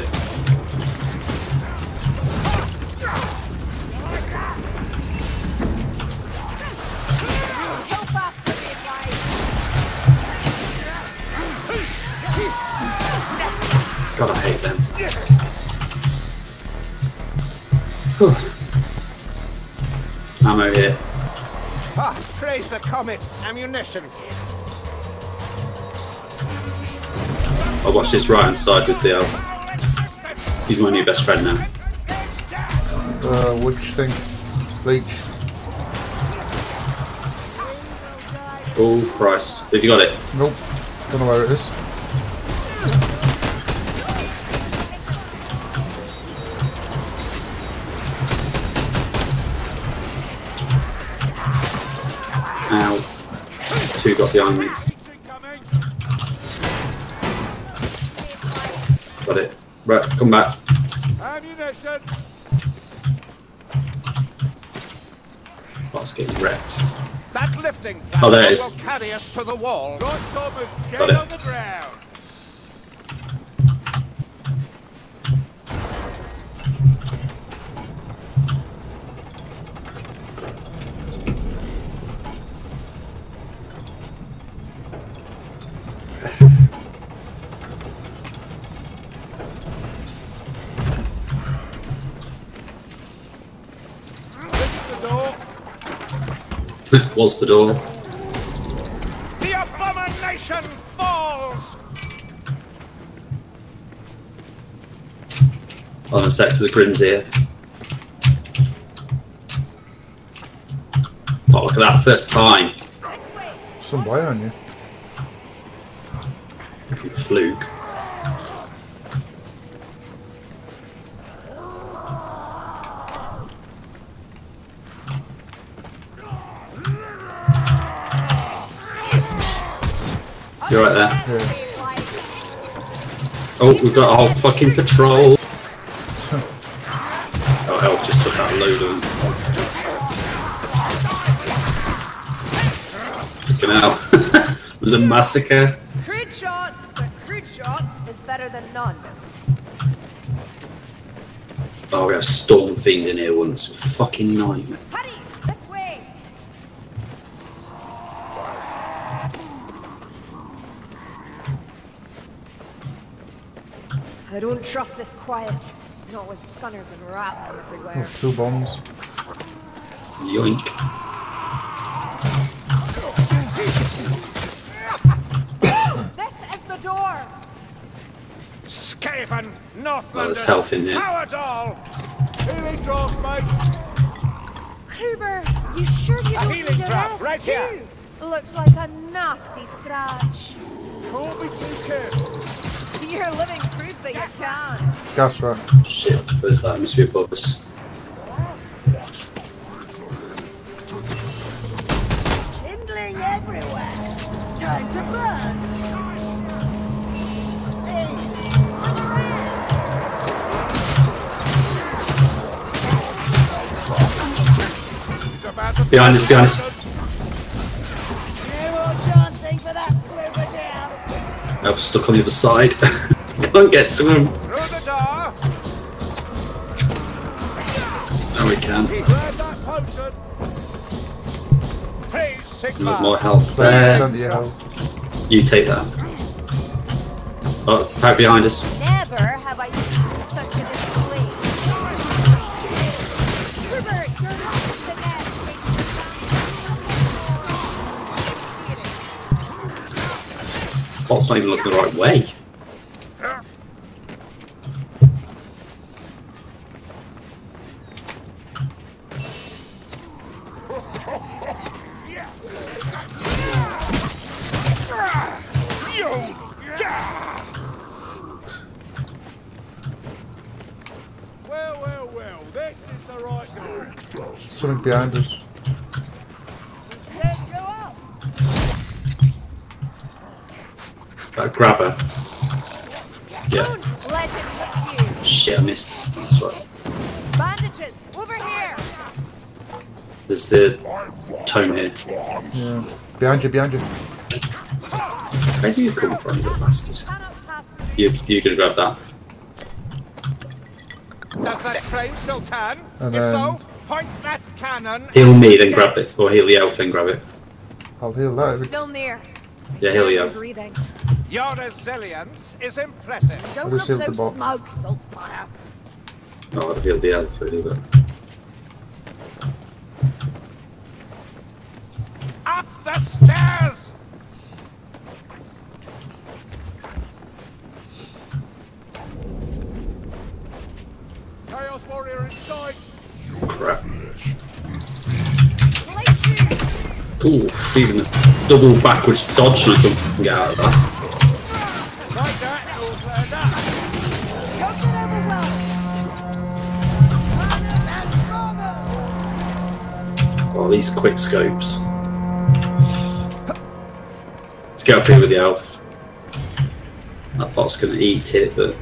God, I hate them. Whew. Ammo here. Ah, praise the comet, ammunition. I'll watch this right hand side with the elf. He's my new best friend now. What do you think? Leech. Oh Christ. Have you got it? Nope. Don't know where it is. Ow. Two got behind me. Got it. Right, come back. That's getting wrecked. That lifting oh, there it is. Carry us to the wall. Got it. On the ground. Was the door. The abomination falls! Hold on a sec for the Grimm's here. Oh, look at that, first time. Some way on you. Fucking fluke. You're right there. Yeah. Oh, we've got a whole fucking patrol. Oh, hell, just took that load of them. Fucking hell. It was a massacre. Crude shot, but crude shot is better than none. Oh, we had a storm fiend in here once. Fucking nightmare. I don't trust this quiet, not with scunners and rats everywhere. Oh, two bombs. Yoink. This is the door. Skaven, North London. There's health in there. Healing drop, mate. Kruber, you sure you don't need your ass right too? Here. Looks like a nasty scratch. Call me too. You're a living proof that you can. Gas rock. Shit, where's that? It must be above us. Kindling everywhere. Time to burn. Hey. Behind us, behind us. I was stuck on the other side. Can't get to him. Now we can. Need more health there. You take that. Oh, right behind us. Never have I seen such a Bot's not even looking the right way. Well, well, well, this is the right goal. Something behind us. Grab her. Yeah. Shit, I missed. That's right. Bandages over here. There's the tome here. Yeah. Behind you, behind you. Where do you come from, you bastard? You're gonna grab that. Does that train still turn? If so, point that cannon. Heal me, then grab it, or heal the elf, then grab it. I'll heal that. Still near. Yeah, heal the elf. Your resilience is impressive. Don't look so smug, Saltspire. Ja, det är helt jävligt för det. Up the stairs! Chaos warrior in sight! Crap. Ooh, even a double backwards dodge and I don't get out of that. Oh, these quick scopes. Let's get up here with the elf. That bot's gonna eat it, but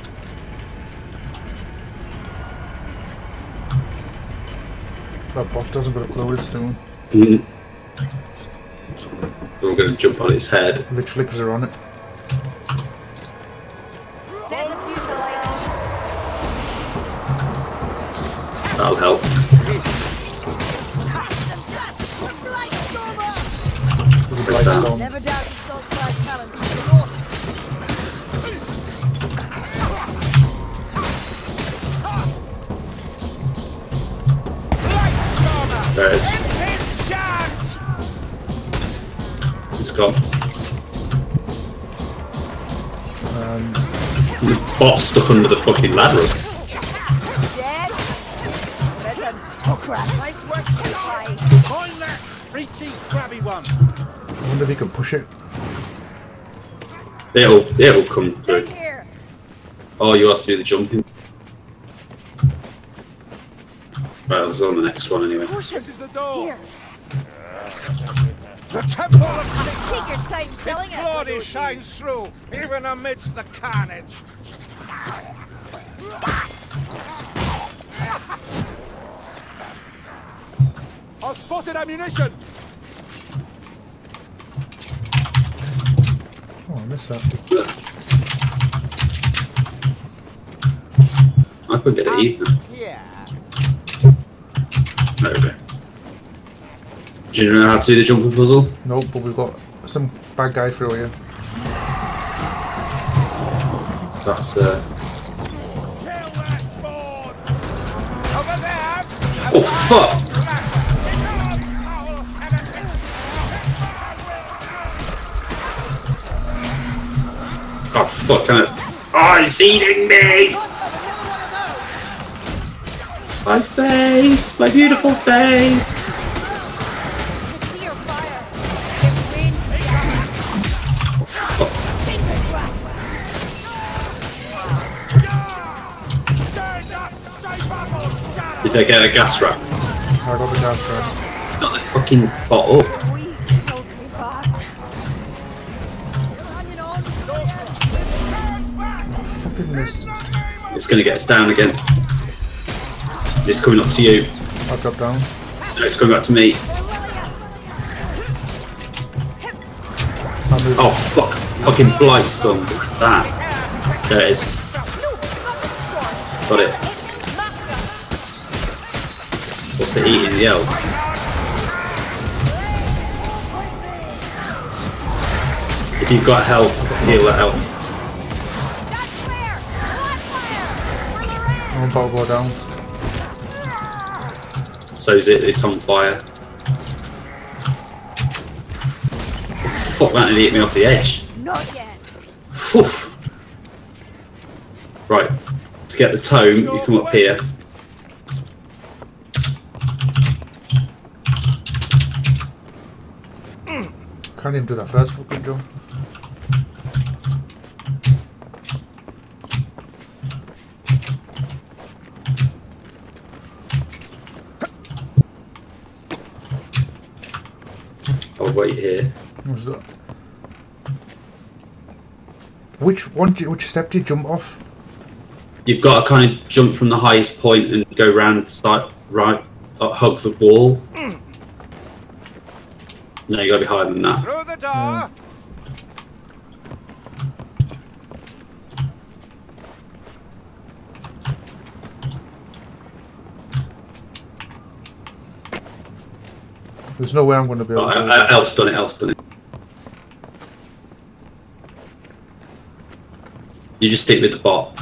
that bot doesn't got a clue what it's doing. I'm gonna jump on its head. Literally, because they're on it. That'll help. Never doubt you sold my talent. There it is. It's gone. The bot's stuck under the fucking ladder. Nice work, find that reachy, crabby one. I wonder if he can push it. It'll come through. Oh, you have to do the jumping. Right, let's on the next one anyway. Push it. The door. The temple of its glory shines through, even amidst the carnage. I've spotted ammunition! Oh, I missed that. I could get it even. Yeah. There we go. Do you know how to do the jumping puzzle? Nope, but we've got some bad guy through here. That's Kill that spawn! Over there! Oh fuck! Oh fuck, can it? Oh, he's eating me! My face! My beautiful face! Oh, fuck. Did I get a gas wrap? I got the gas wrap. Got the fucking bottle. It's going to get us down again. It's coming up to you. I've got down. No, it's coming back to me. Oh fuck! Fucking blight storm. What's that? There it is. Got it. What's it eating? The elf. If you've got health, heal that elf. One bottle go down. So is it? It's on fire. Fuck, that nearly hit me off the edge. Not yet. Oof. Right, to get the tome, you come up here. Can't even do that first fucking jump. Wait here. What's that? Which step do you jump off? You've got to kind of jump from the highest point and go round side right, hug the wall. No, you got to be higher than that. Through the door. There's no way I'm going to be able to do it. Elf's done it, You just stick with the bot.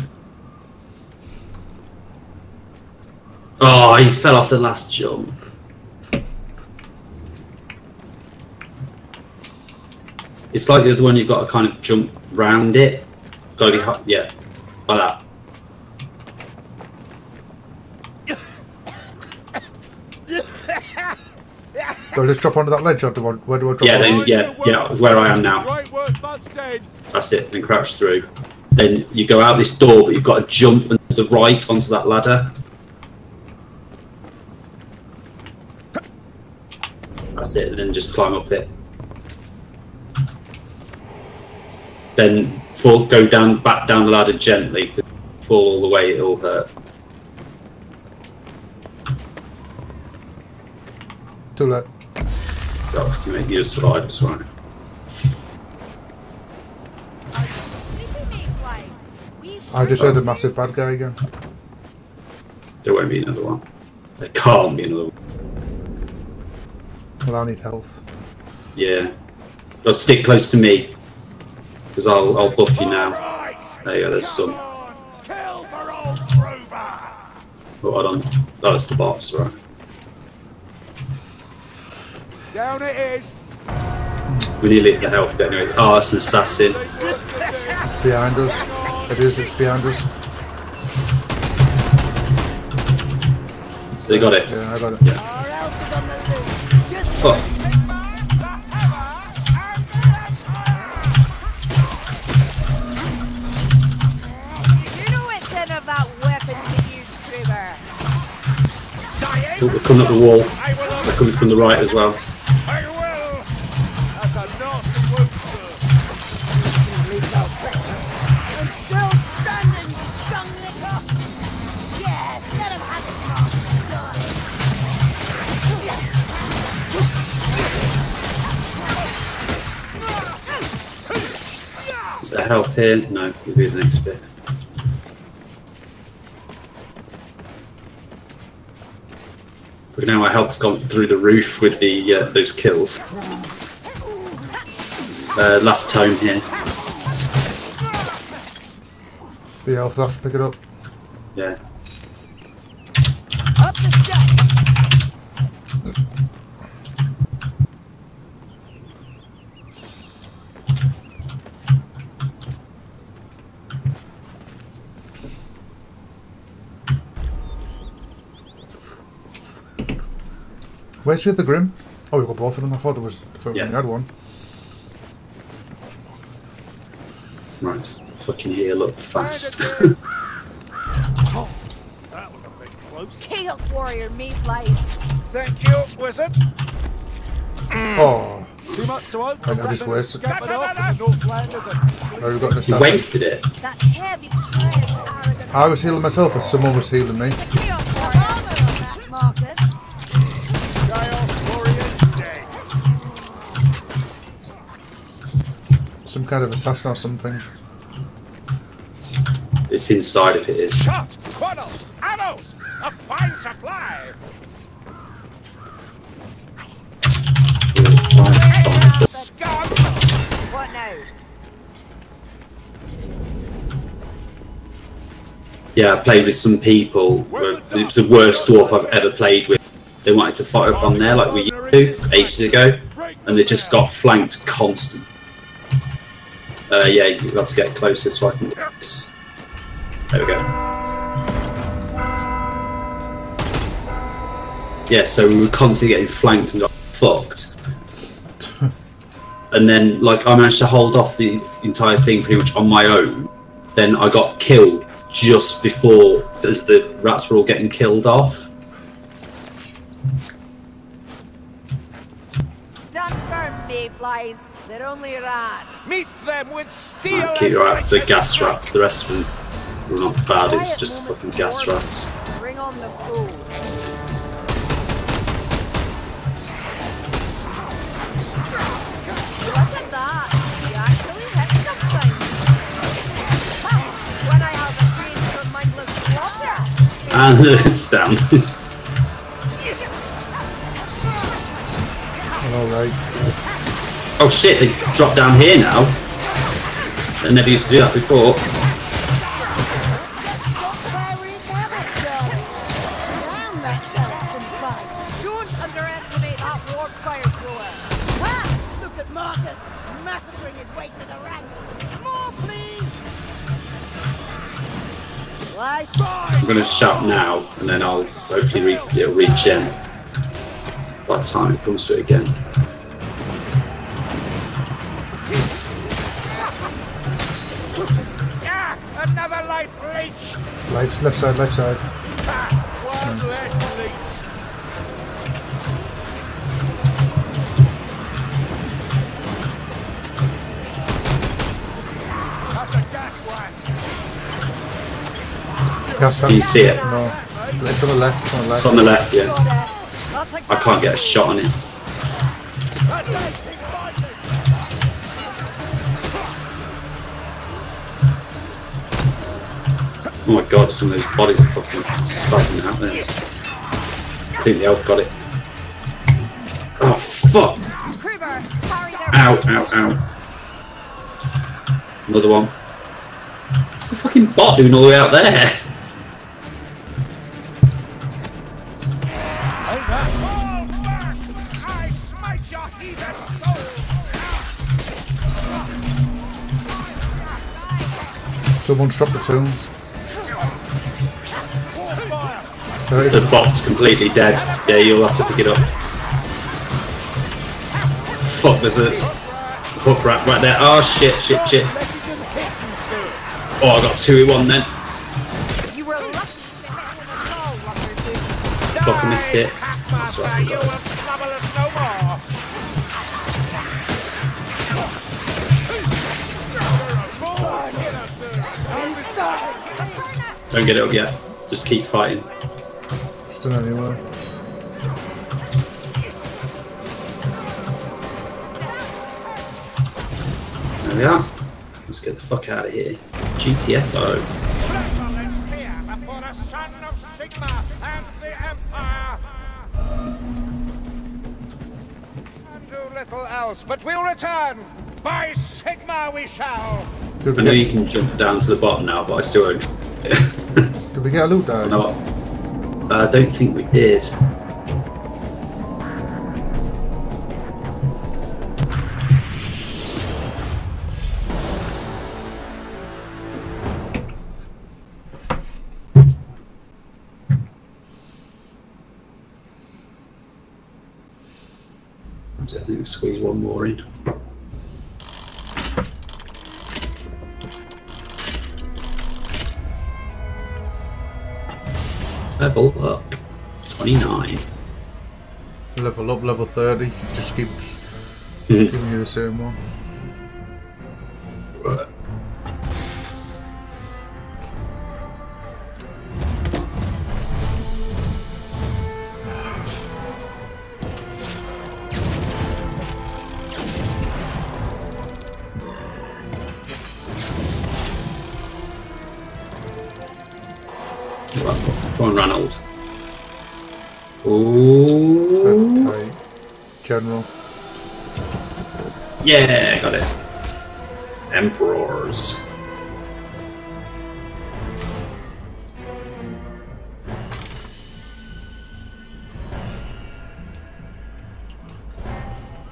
Oh, he fell off the last jump. It's like the other one, you've got to kind of jump round it. Got to be hot, yeah, like that. So let's drop onto that ledge. Or do I, where do I drop? Yeah, then, yeah, where I am now. That's it. Then crouch through. Then you go out this door, but you've got to jump to the right onto that ladder. That's it. And then just climb up it. Then fall, go down, back down the ladder gently. Fall all the way, it'll hurt. Too late. Oh, you make you survive, it's right. I just heard a massive bad guy again. There won't be another one. There can't be another one. Well, I need health. Yeah. Well, stick close to me. Because I'll buff you now. Right. There you go, there's some. Kill for old Grover. Oh, hold on. Oh, it's the boss, right. Down it is. We nearly hit the health bit anyway. Oh, it's an assassin. It's behind us. It is, it's behind us. So they got it. Yeah, I got it. Yeah. Fuck. Oh, they're coming up the wall. They're coming from the right as well. Is there health here? No, we'll do the next bit. But now our health's gone through the roof with the those kills. Last tome here. The health, I'll have to pick it up. Yeah. Up the steps. Where's the other Grim? Oh, we've got both of them. I thought there was we had one. Right, it's fucking here, look fast. Oh, that was a bit close. Chaos Warrior, meat lice. Thank you, wizard. Oh. Too much to open. I just wasted it. No, we've got an assassin. You wasted it. That heavy giant. I was healing myself as someone was healing me. Some kind of assassin or something. It's inside if it is. Shot, quarrels, arrows, a fine supply. What now? Yeah, I played with some people. It's the worst dwarf I've ever played with. They wanted to fight up on there like we used to ages ago, and they just got flanked constantly. Yeah, you've got to get closer so I can do this. There we go. Yeah, so we were constantly getting flanked and got fucked. And then, like, I managed to hold off the entire thing pretty much on my own. Then I got killed just before, as the rats were all getting killed off. Flies, they're only rats. Meet them with steel. Right, keep your eye out for the gas rats. The rest of them are not bad. It's just the fucking gas rats. Bring on the food. Look at that. You actually hit something. When I have a dream from mindless slaughter. And it's down. All right. Oh shit, they dropped down here now. They never used to do that before. carcass, massacring his way to the ranks. More, please! I'm going to shout now, and then I'll hopefully it'll reach him by the time it comes to it again. Another life leech! Left side. One less leech. Can you see it? No. It's on the left. It's on the left. It's on the left, yeah. I can't get a shot on it. Oh my god, some of those bodies are fucking spazzing out there. I think the elf got it. Oh fuck! Ow, ow, ow. Another one. What's the fucking bot doing all the way out there? Someone's dropped the tomb. The bot's completely dead. Yeah, you'll have to pick it up. Fuck, there's a hook wrap right there. Oh shit, shit, shit. Oh, I got 2v1 then. Fuck, I missed it. That's right, I got it. Don't get it up yet. Just keep fighting. Still anywhere. There we are. Let's get the fuck out of here. GTFO. And do little else, but we'll return. By Sigma we shall. I know you can jump down to the bottom now, but I still won't. Did we get a loot there? No, I don't think we did. I think we'll squeeze one more in. Level up, 29. Level up, level 30. Just keeps giving you the same one. Come on, Ranald. Ooh. General. Yeah, got it. Emperors.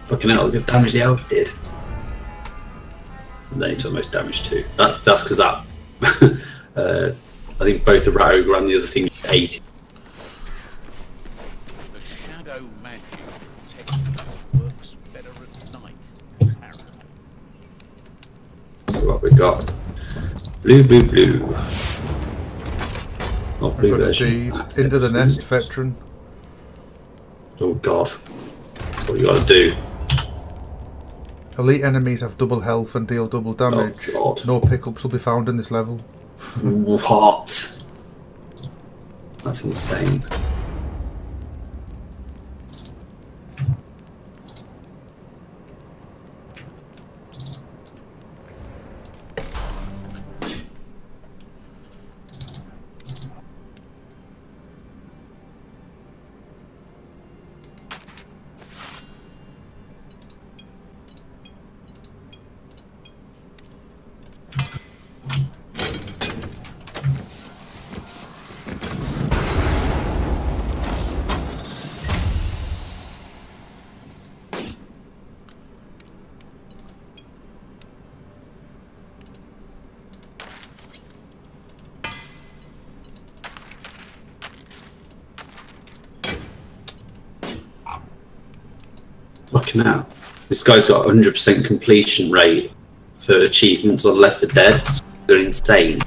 Fucking hell, look at the damage the elf did. And then he took most damage too. That's because that. I think both the Rat Ogre and the other thing 80. The shadow magic works better at night. So what we got? Blue, blue, blue. Not blue version. Into the nest, veteran. Oh god, that's what you got to do. Elite enemies have double health and deal double damage. Oh, god. No pickups will be found in this level. What? That's insane. Fucking hell. This guy's got 100% completion rate for achievements on Left 4 Dead. They're insane.